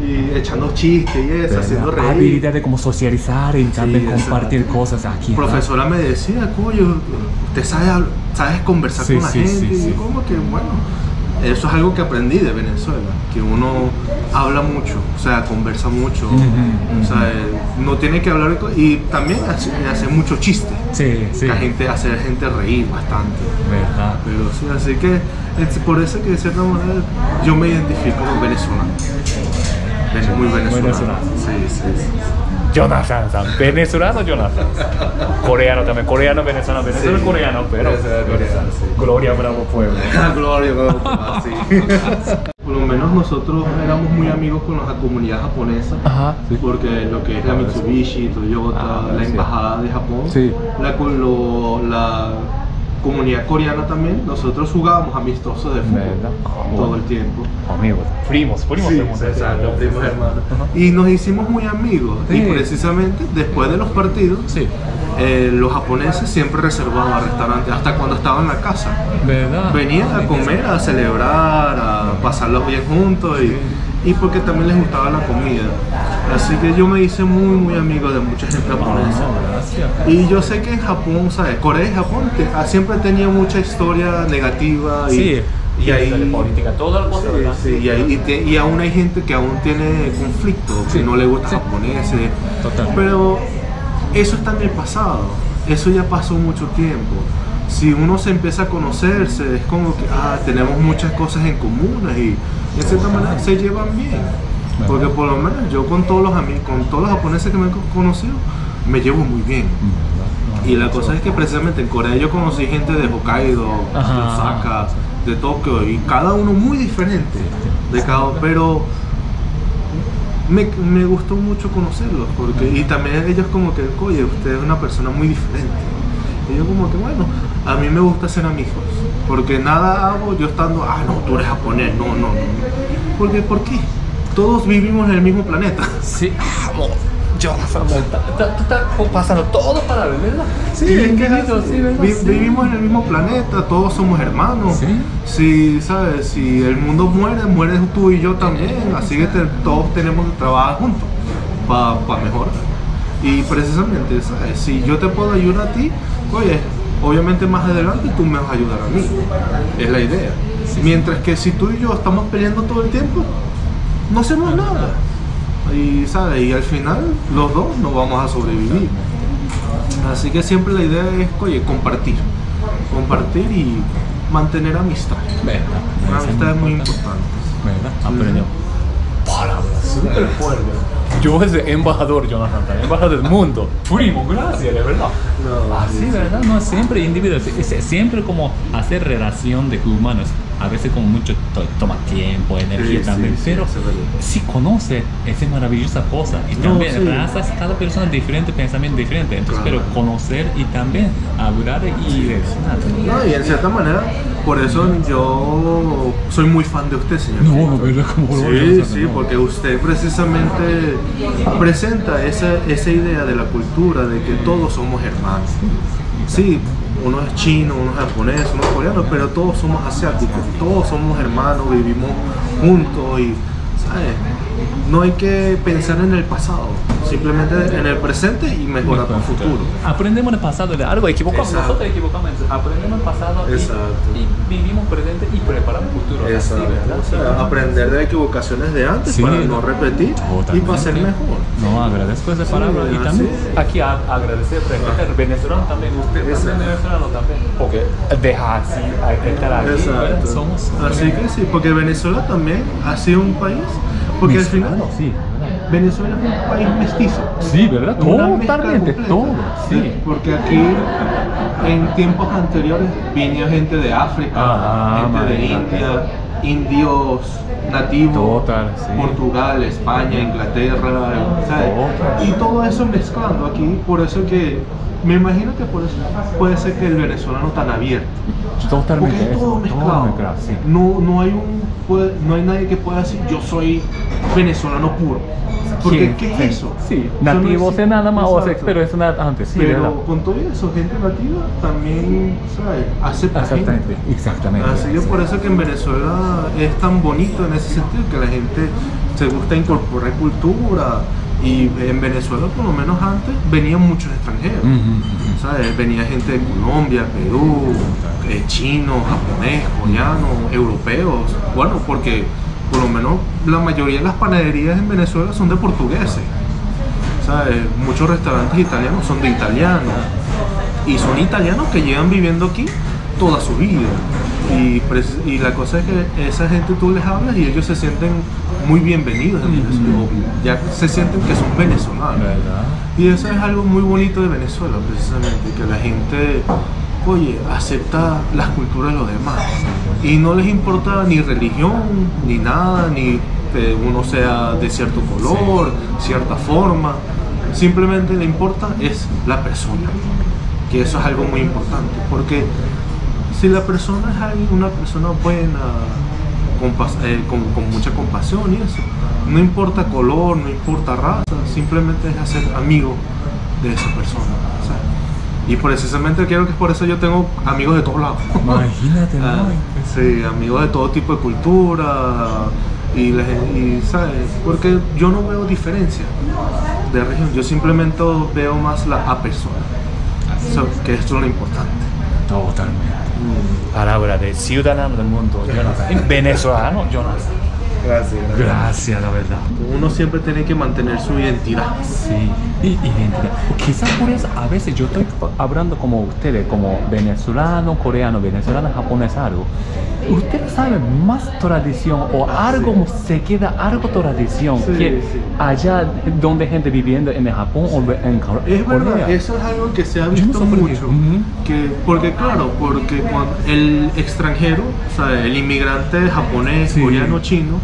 Y echando chistes y eso, haciendo reír. Habilidad de como socializar y también sí, compartir cosas aquí. Profesora ¿verdad? me decía, coño, usted sabe, sabes conversar sí, con la sí, gente. Sí, sí. Y como que, bueno, eso es algo que aprendí de Venezuela, que uno habla mucho, o sea, conversa mucho, uh-huh, o sea, no tiene que hablar y también hace, hace mucho chiste. Sí, sí. La gente, hacer a gente reír bastante. ¿Verdad? Pero sí, así que, es por eso que de cierta manera yo me identifico con venezolano. Es muy venezolano. venezolano. Sí, sí, sí. Jonathan, ¿san? venezolano Jonathan. Coreano también, coreano, venezolano, venezolano, sí, coreano, pero. Venezolano, venezolano, sí. Gloria, bravo pueblo. Gloria, bravo pueblo, sí. Por lo menos nosotros éramos muy amigos con la comunidad japonesa, Ajá, sí. porque lo que es la Mitsubishi, Toyota, ah, la embajada sí. de Japón, sí. la, lo, la comunidad coreana también, nosotros jugábamos amistosos de fútbol oh, todo el tiempo. Amigos, primos, primos, sí, hermanos, exacto, primos hermanos. Y nos hicimos muy amigos sí. y precisamente después de los partidos, sí. eh, los japoneses siempre reservaban restaurantes hasta cuando estaban en la casa. ¿Verdad? Venían ah, a comer, a celebrar, a pasarlos bien juntos y... Sí. y porque también les gustaba la comida, así que yo me hice muy muy amigo de mucha gente japonesa oh, y yo sé que en Japón, ¿sabes? Corea y Japón te, ah, siempre tenía mucha historia negativa y, sí, y, y ahí política, todo el mundo, sí, sí, y, ahí, y, te, y aún hay gente que aún tiene conflicto, sí, que no le gusta sí. japoneses, Total. pero eso está en el pasado, eso ya pasó mucho tiempo. Si uno se empieza a conocerse, es como que ah, tenemos muchas cosas en común y de cierta manera se llevan bien. Porque por lo menos yo con todos los amigos, con todos los japoneses que me he conocido, me llevo muy bien. Y la cosa es que precisamente en Corea yo conocí gente de Hokkaido, de Osaka, de Tokio y cada uno muy diferente de cada, pero me, me gustó mucho conocerlos porque y también ellos como que, oye, usted es una persona muy diferente. Y yo como que bueno, a mí me gusta ser amigos, porque nada hago yo estando, ah no, tú eres japonés, no, no, no. Porque, ¿por qué? Todos vivimos en el mismo planeta. Sí, amor, Jonathan, tú estás pasando todo para vivir, ¿verdad? Sí, es que es así, vivimos en el mismo planeta, todos somos hermanos. Sí. Si, ¿sabes? Si el mundo muere, mueres tú y yo también, así que te, todos tenemos que trabajar juntos para pa mejorar. Y precisamente, ¿sabes? Si yo te puedo ayudar a ti, oye, obviamente más adelante tú me vas a ayudar a mí. Es la idea. Mientras que si tú y yo estamos peleando todo el tiempo, no hacemos nada. Y, ¿sabes? Y al final los dos no vamos a sobrevivir. Así que siempre la idea es, oye, compartir. Compartir y mantener amistad. ¿Verdad? Una amistad es muy importante. ¿Verdad? Aprendió. Palabras súper fuertes. Yo es embajador, Jonathan, embajador del mundo. Primo, gracias, de verdad. No, así, sí, ¿verdad? No, siempre individual, siempre como hacer relación de humanos. A veces con mucho to toma tiempo, energía sí, también, sí, pero sí, si conoce esa maravillosa cosa y no, también sí. razas, cada persona es diferente, pensamiento diferente, entonces claro. pero conocer y también hablar y sí. no, y en cierta manera, por eso yo soy muy fan de usted, señor. No, no, pero como sí, sí, porque usted precisamente presenta esa, esa idea de la cultura de que todos somos hermanos. Sí, uno es chino, uno es japonés, uno es coreano, pero todos somos asiáticos, todos somos hermanos, vivimos juntos y, ¿sabes? No hay que pensar en el pasado, simplemente en el presente y mejorar el futuro. Aprendemos el pasado de algo, equivocamos, Exacto. nosotros equivocamos, aprendemos el pasado y, y vivimos presente y preparamos el futuro. Exacto. Así, o sea, aprender de equivocaciones de antes sí, para no repetir y para ser mejor. No, agradezco esa palabra sí, y también sí. aquí a, agradecer, respetar, venezolano también, usted Exacto. también, venezolano también, porque deja así, estar aquí, somos... Así que sí, porque Venezuela también ha sido un país, porque Mis al final... Claro, sí. Venezuela es un país mestizo. Sí, ¿verdad? Totalmente, todo. Sí. Porque aquí, en tiempos anteriores, vino gente de África, ah, gente madre, de India, madre. indios nativos, Total, sí. Portugal, España, Inglaterra, ¿sabes? Total. Y todo eso mezclando aquí, por eso que... Me imagino que por eso puede ser que el venezolano tan abierto. Totalmente. Porque es todo mezclado. Todo mezclado sí. no, no, hay un, puede, no hay nadie que pueda decir yo soy venezolano puro. Porque, ¿qué es eso? Sí, nativos de nada más, o sea, pero es nada antes. Sí, pero ¿verdad? Con todo eso, gente nativa también, ¿sabes? Acepta Exactamente, gente. exactamente. Así que sí. por eso que en Venezuela es tan bonito en ese sentido, que la gente se gusta incorporar cultura. Y en Venezuela, por lo menos antes, venían muchos extranjeros, uh-huh, uh-huh. ¿sabes? Venía gente de Colombia, Perú, eh, chinos, japonés, coreanos, europeos, bueno, porque por lo menos la mayoría de las panaderías en Venezuela son de portugueses, ¿sabes? Muchos restaurantes italianos son de italianos, y son italianos que llevan viviendo aquí toda su vida. Y, y la cosa es que esa gente tú les hablas y ellos se sienten muy bienvenidos en Venezuela, mm-hmm. ya se sienten que son venezolanos. ¿Verdad? Y eso es algo muy bonito de Venezuela, precisamente, que la gente, oye, acepta las culturas de los demás y no les importa ni religión, ni nada, ni que uno sea de cierto color, sí. cierta forma, simplemente le importa es la persona, que eso es algo muy importante, porque si la persona es una persona buena, con, eh, con, con mucha compasión y eso, no importa color, no importa raza, simplemente es hacer amigo de esa persona, ¿sabes? Y precisamente creo que es por eso yo tengo amigos de todos lados. Imagínate, ¿no? Sí, amigos de todo tipo de cultura y, y, ¿sabes? Porque yo no veo diferencia de región, yo simplemente veo más la a persona, ¿sabes? Que esto es lo importante. Totalmente. Palabra de ciudadano del mundo, Jonathan. Venezolano, Jonathan. Gracias, gracias. Gracias, la verdad. Uno siempre tiene que mantener su identidad. Sí, y, identidad. Quizás por eso a veces yo estoy hablando como ustedes, como venezolano, coreano, venezolano, japonés, algo. Ustedes saben más tradición o ah, algo sí. se queda algo tradición sí, que sí. allá donde gente viviendo en el Japón sí. o en Corea. Es verdad, eso es algo que se ha visto no mucho. Que, porque claro, porque cuando el extranjero, o sea, el inmigrante japonés, sí. coreano, chino,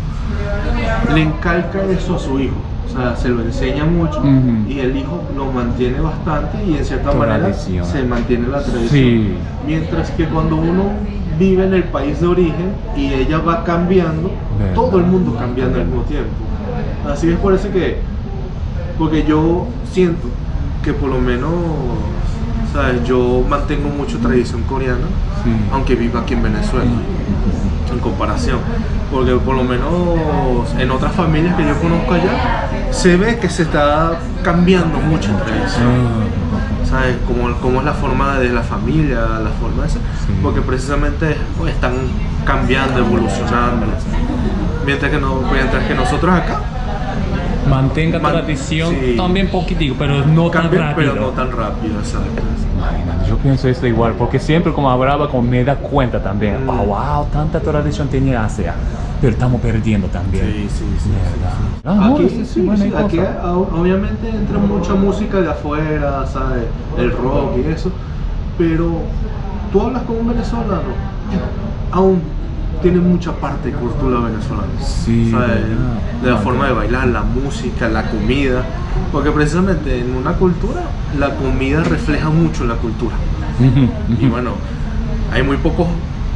le encalca eso a su hijo. O sea, se lo enseña mucho uh-huh. y el hijo lo mantiene bastante y en cierta tradición. manera se mantiene la tradición. Sí. Mientras que cuando uno vive en el país de origen y ella va cambiando, ¿verdad? Todo el mundo cambiando al mismo tiempo. Así es por eso que, porque yo siento que por lo menos, ¿sabes? Yo mantengo mucho tradición coreana, sí. aunque vivo aquí en Venezuela, en comparación. Porque por lo menos en otras familias que yo conozco allá, se ve que se está cambiando mucho la tradición. ¿Sabes? Como, como es la forma de la familia, la forma esa, sí. porque precisamente están cambiando, evolucionando. Mientras que, no, mientras que nosotros acá mantenga Man, tradición sí. también poquitico, pero no Cambio, tan rápido. Pero no tan rápido, exacto. Imagínate, yo pienso esto igual, porque siempre como hablaba con me da cuenta también, mm. oh, wow, tanta tradición tiene Asia, pero estamos perdiendo también. Sí, sí, sí. sí, sí. Aquí, sí, sí, sí, sí aquí obviamente entra mucha música de afuera, ¿sabes? El rock y eso, pero tú hablas con un venezolano, aún tiene mucha parte de cultura venezolana, sí, o sea, yeah. de la forma de bailar, la música, la comida, porque precisamente en una cultura la comida refleja mucho la cultura. Y bueno, hay muy pocos,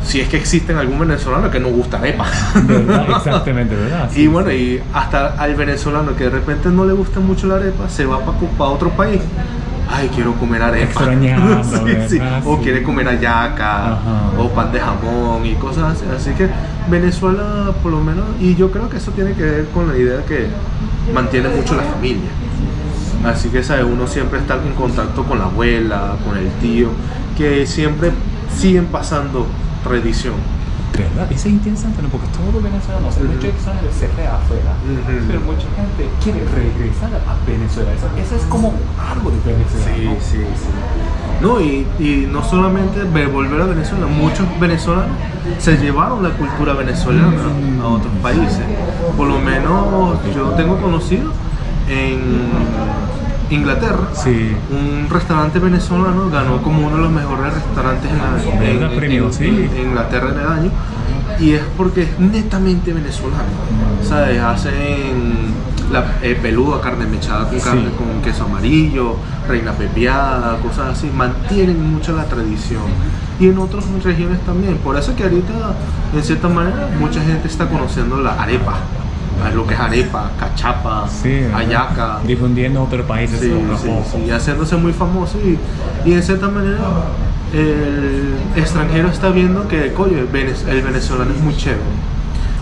si es que existen algún venezolano que no gusta arepa, ¿verdad? Exactamente, ¿verdad? Sí, y bueno, sí. y hasta al venezolano que de repente no le gusta mucho la arepa, se va para pa otro país. Ay, quiero comer arepa. sí, sí. O quiere comer hallaca, ajá, o pan de jamón y cosas así. Así que Venezuela, por lo menos, y yo creo que eso tiene que ver con la idea que mantiene mucho la familia. Así que, ¿sabes? Uno siempre está en contacto con la abuela, con el tío, que siempre siguen pasando tradición. ¿Verdad? Eso es interesante, ¿no? Porque todos los venezolanos, uh-huh. muchos que son del C F A afuera, uh-huh. pero mucha gente quiere regresar a Venezuela. Eso, eso es como algo de Venezuela. Sí, ¿no? sí, sí. No, y, y no solamente volver a Venezuela, muchos venezolanos se llevaron la cultura venezolana a otros países. Por lo menos yo tengo conocido en Inglaterra, sí. un restaurante venezolano ganó como uno de los mejores restaurantes en, la, en, premio, en, sí. en Inglaterra en el año, y es porque es netamente venezolano, ¿sabes? Hacen la eh, peluda, carne mechada con, carne, sí. con queso amarillo, reina pepiada, cosas así, mantienen mucho la tradición, y en otras regiones también, por eso que ahorita en cierta manera mucha gente está conociendo la arepa, lo que es arepa, cachapa, sí, hallaca, difundiendo en otros países, sí, sí, sí, y haciéndose muy famoso, y, y de cierta manera el extranjero está viendo que coño, el venezolano es muy chévere.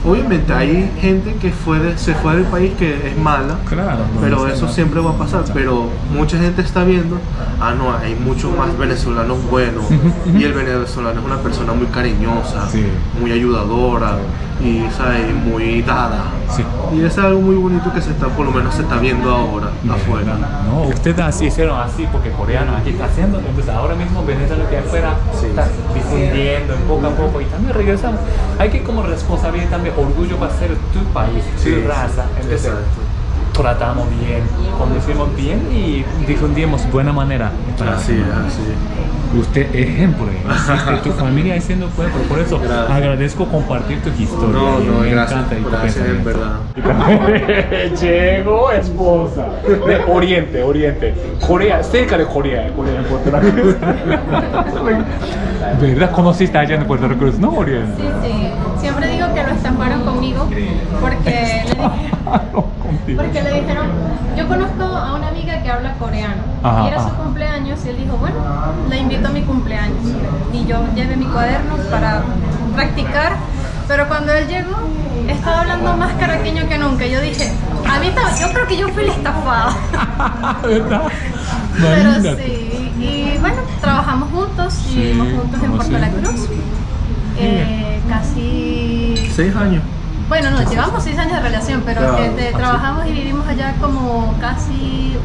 Obviamente hay gente que fue de, se fue del país que es mala, claro, no, pero eso siempre va a pasar, pero mucha gente está viendo, ah no, hay muchos más venezolanos buenos, y el venezolano es una persona muy cariñosa, sí. muy ayudadora, sí. y ¿sabes? Muy dada, sí. y eso es algo muy bonito que se está, por lo menos se está viendo ahora, sí. afuera. No, ustedes así hicieron así porque coreanos aquí está haciendo, entonces ahora mismo Venezuela que afuera sí. está difundiendo poco a poco, y también regresamos, hay que como responsabilidad también. Orgullo va a ser tu país, sí, tu raza, entonces tratamos bien, conducimos bien y difundimos de buena manera. Así es, así es. Usted ejemplo, existe tu familia haciendo pueblo, por eso gracias. Agradezco compartir tu historia. No, no, me gracias, encanta y gracias, en verdad. Llegó esposa de Oriente, Oriente, Corea, cerca de Corea, Corea en Puerto La Cruz. ¿Verdad? ¿Conociste allá en Puerto La Cruz, no, Oriente? Sí, sí. Siempre digo que lo estafaron conmigo porque le, porque le dijeron, yo conozco a una amiga que habla coreano, ajá, y era ajá. su cumpleaños y él dijo, bueno, la invito a mi cumpleaños. Y yo llevé mi cuaderno para practicar, pero cuando él llegó, estaba hablando más caraqueño que nunca. Yo dije, a mí yo creo que yo fui la estafada. ¿Verdad? Pero sí, y bueno, trabajamos juntos, y vivimos sí, juntos en Puerto La Cruz. Eh, casi... Seis años. Bueno, no, llevamos seis años de relación, pero claro, este, trabajamos y vivimos allá como casi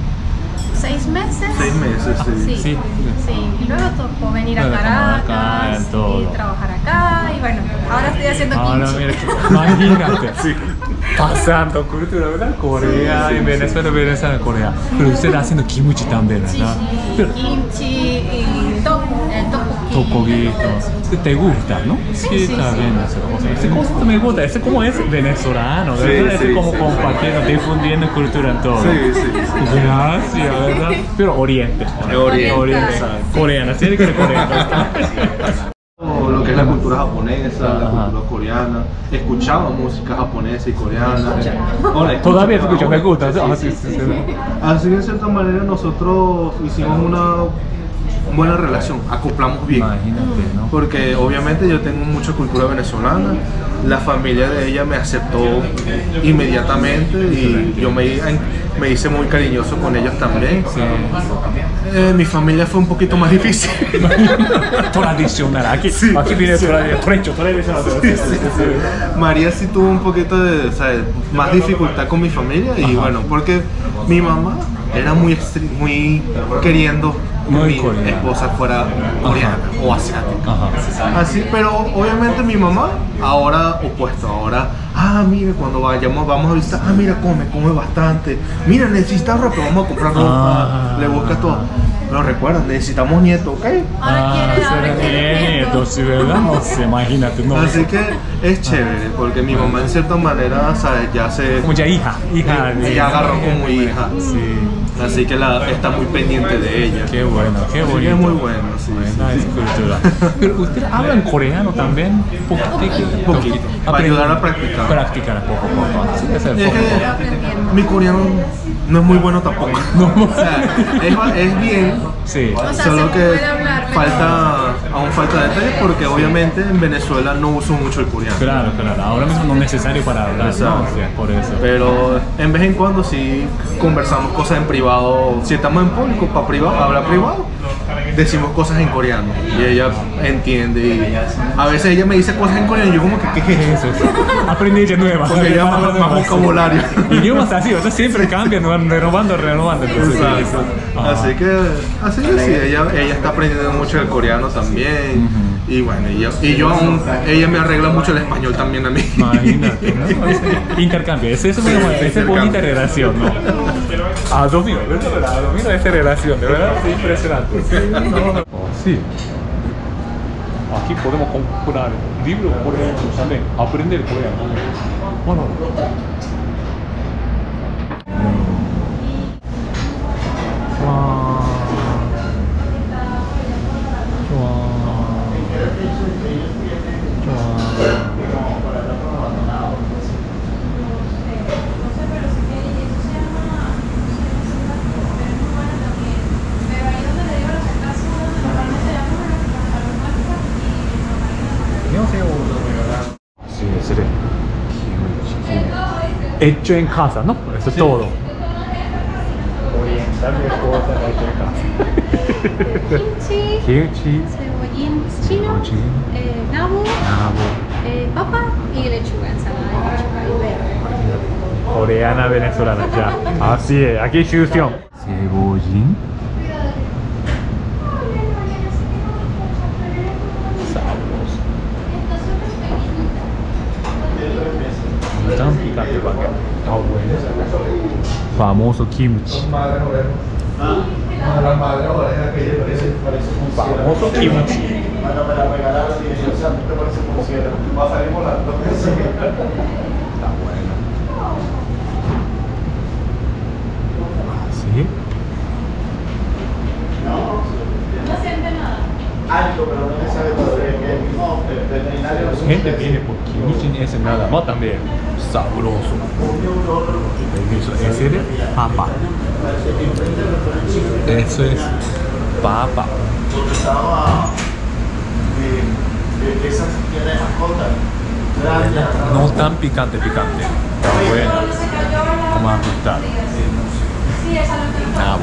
seis meses. Seis meses, sí. Sí, sí. sí. Y luego tocó venir a Caracas y trabajar acá, y bueno, ahora estoy haciendo kimchi. Ahora mira, imagínate, sí. pasando cultura, ¿verdad? Corea, sí, sí, y Venezuela, sí. Venezuela, Corea. Pero usted está haciendo kimchi también, ¿verdad? Sí, sí. Kimchi y tteokbokki. Te gusta, ¿no? Sí, sí, sí, está sí. bien. Ese cosa me gusta, ese como es venezolano, ¿verdad? Sí, ese sí, como sí, compartiendo, sí. difundiendo cultura en todo. Sí, sí, sí. Gracias, ¿verdad? Pero Oriente. Oriente. Oriente. Sí. Coreana, tiene que ser coreana. Lo que es la cultura japonesa, la cultura coreana, escuchaba música japonesa y coreana. Ahora, todavía escucho, me gusta. Así que de cierta manera nosotros hicimos una buena relación, acoplamos bien. Imagínate, ¿no? Porque obviamente yo tengo mucha cultura venezolana, la familia de ella me aceptó inmediatamente y yo me, me hice muy cariñoso con ellos también. Sí. Eh, mi familia fue un poquito más difícil. Tradicional, aquí, sí, aquí viene sí. Trecho, tradicional. Sí, sí, sí. María sí tuvo un poquito de, o sea, más dificultad con mi familia y ajá, bueno, porque mi mamá era muy, muy queriendo que muy mi coreana. esposa fuera coreana ajá, o asiática. Ajá. Así, pero obviamente mi mamá ahora opuesto, ahora, ah, mire, cuando vayamos vamos a visitar, ah, mira, come, come bastante, mira, necesita ropa, vamos a comprar ropa, ah, le busca todo. Pero recuerda, necesitamos nieto, ¿ok? Ahora quiere, ahora quiere nieto, sí, ¿verdad? No sé, imagínate, no. Así que es chévere, porque mi mamá en cierta manera, ¿sabes? Ya se... Como ya hija, hija. Ella hija, agarró como hija. Sí. Así que la, está muy pendiente de ella. Qué bueno, qué bonito. Es muy bueno, sí. Buena sí, cultura. Pero usted habla en coreano también, poquito, poquito, poquito. Para ayudar a practicar. Practicar poco, poco. Sí, es el poco, poco. Mi coreano no es muy bueno tampoco. No. O sea, es, es bien. Sí. O sea, solo que falta, aún falta detalle porque obviamente en Venezuela no uso mucho el coreano. Claro, claro. Ahora mismo no es necesario para hablar, ¿no? O sea, por eso. Pero en vez en cuando sí conversamos cosas en privado. Si estamos en público, para privado, habla privado, decimos cosas en coreano y ella entiende. Y a veces ella me dice cosas en coreano y yo como que ¿qué es eso? Aprendí ya nueva. Porque ella habla más vocabulario. Idiomas así, o sea, siempre cambian, renovando, renovando. Así que así es, sí, ella, ella está aprendiendo mucho el coreano también. Uh-huh. Y bueno, y yo, y yo aún, ella me arregla mucho el español también a mí. Imagínate, ¿no? Es, intercambio, es eso, sí, es esa bonita relación, ¿no? A dos mira, mira esa relación, de verdad, es impresionante. Sí. Aquí podemos comprar libros coreanos también, aprender coreano. Bueno. Hecho en casa, ¿no? Eso es sí, todo. Oriental de cosas hecho en casa. Kimchi, kimchi, cebollín chino, eh, nabo, nabo. Eh, papa y lechuga, ensalada de lechuga y verde. Coreana venezolana, ya. Así es, aquí es fusión. Cebollín. Famoso kimchi. Famoso kimchi. ¿Sí? No siente nada. Algo, pero no me sabe todavía que el mismo veterinario no siente. Gente viene por kimchi ni ese nada más también. Sabroso. Ese es papa. Eso es papa. Porque estaba de esas tiendas de mascotas. No tan picante, picante. Está bueno. Como a gustar. Sí, esa no tiene nada.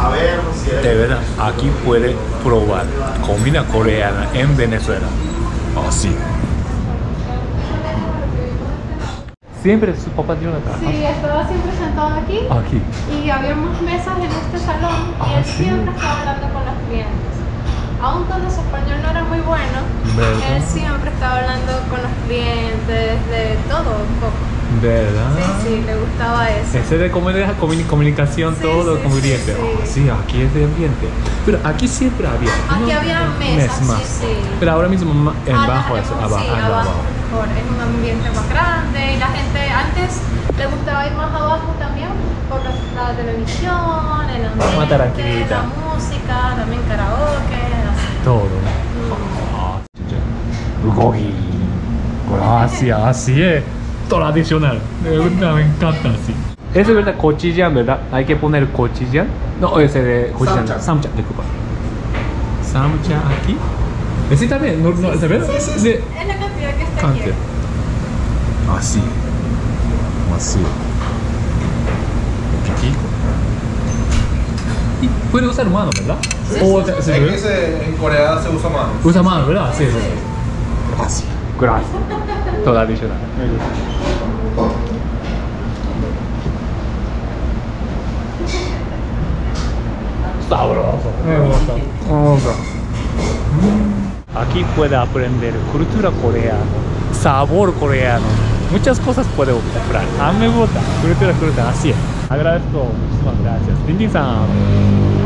A ver, de verdad, aquí puede probar comida coreana en Venezuela. Así. ¿Siempre su papá Jonathan? Sí, estaba siempre sentado aquí. Aquí. Y había unas mesas en este salón y ah, él sí, siempre estaba hablando con los clientes. Aun cuando su español no era muy bueno, ¿verdad? Él siempre estaba hablando con los clientes de todo un poco. ¿Verdad? Sí, sí, le gustaba eso. Ese de comer, comunicación, sí, todo sí, con sí, clientes. Sí. Oh, sí, aquí es de ambiente. Pero aquí siempre había. Aquí no, había mesas, mes sí, sí. Pero ahora mismo en ah, bajo es abajo. Sí, abajo. Es un ambiente más grande y la gente antes le gustaba ir más abajo también por la televisión, el ambiente, la música, también karaoke, así. Todo. Mm. Oh, gracias, así es. Tradicional, me encanta así. Es verdad, cochillan, ¿verdad? Hay que poner cochillan. No, ese de cochillan. Samcha, disculpa. Samcha aquí. Sí, también. No, no, sí, sí, sí, sí. Es la cantidad que está aquí. Así. Así. Aquí. Y puede usar mano, ¿verdad? Sí, o sí, sí. En, ese, en Corea se usa mano. Usa mano, ¿verdad? Sí, sí. Gracias. Gracias. Toda adicional. Sabroso. Me gusta. Me gusta. Aquí puede aprender cultura coreana, sabor coreano, muchas cosas puede comprar. A mí me gusta, cultura, cultura, así es. Agradezco, muchísimas gracias. Din Din-san.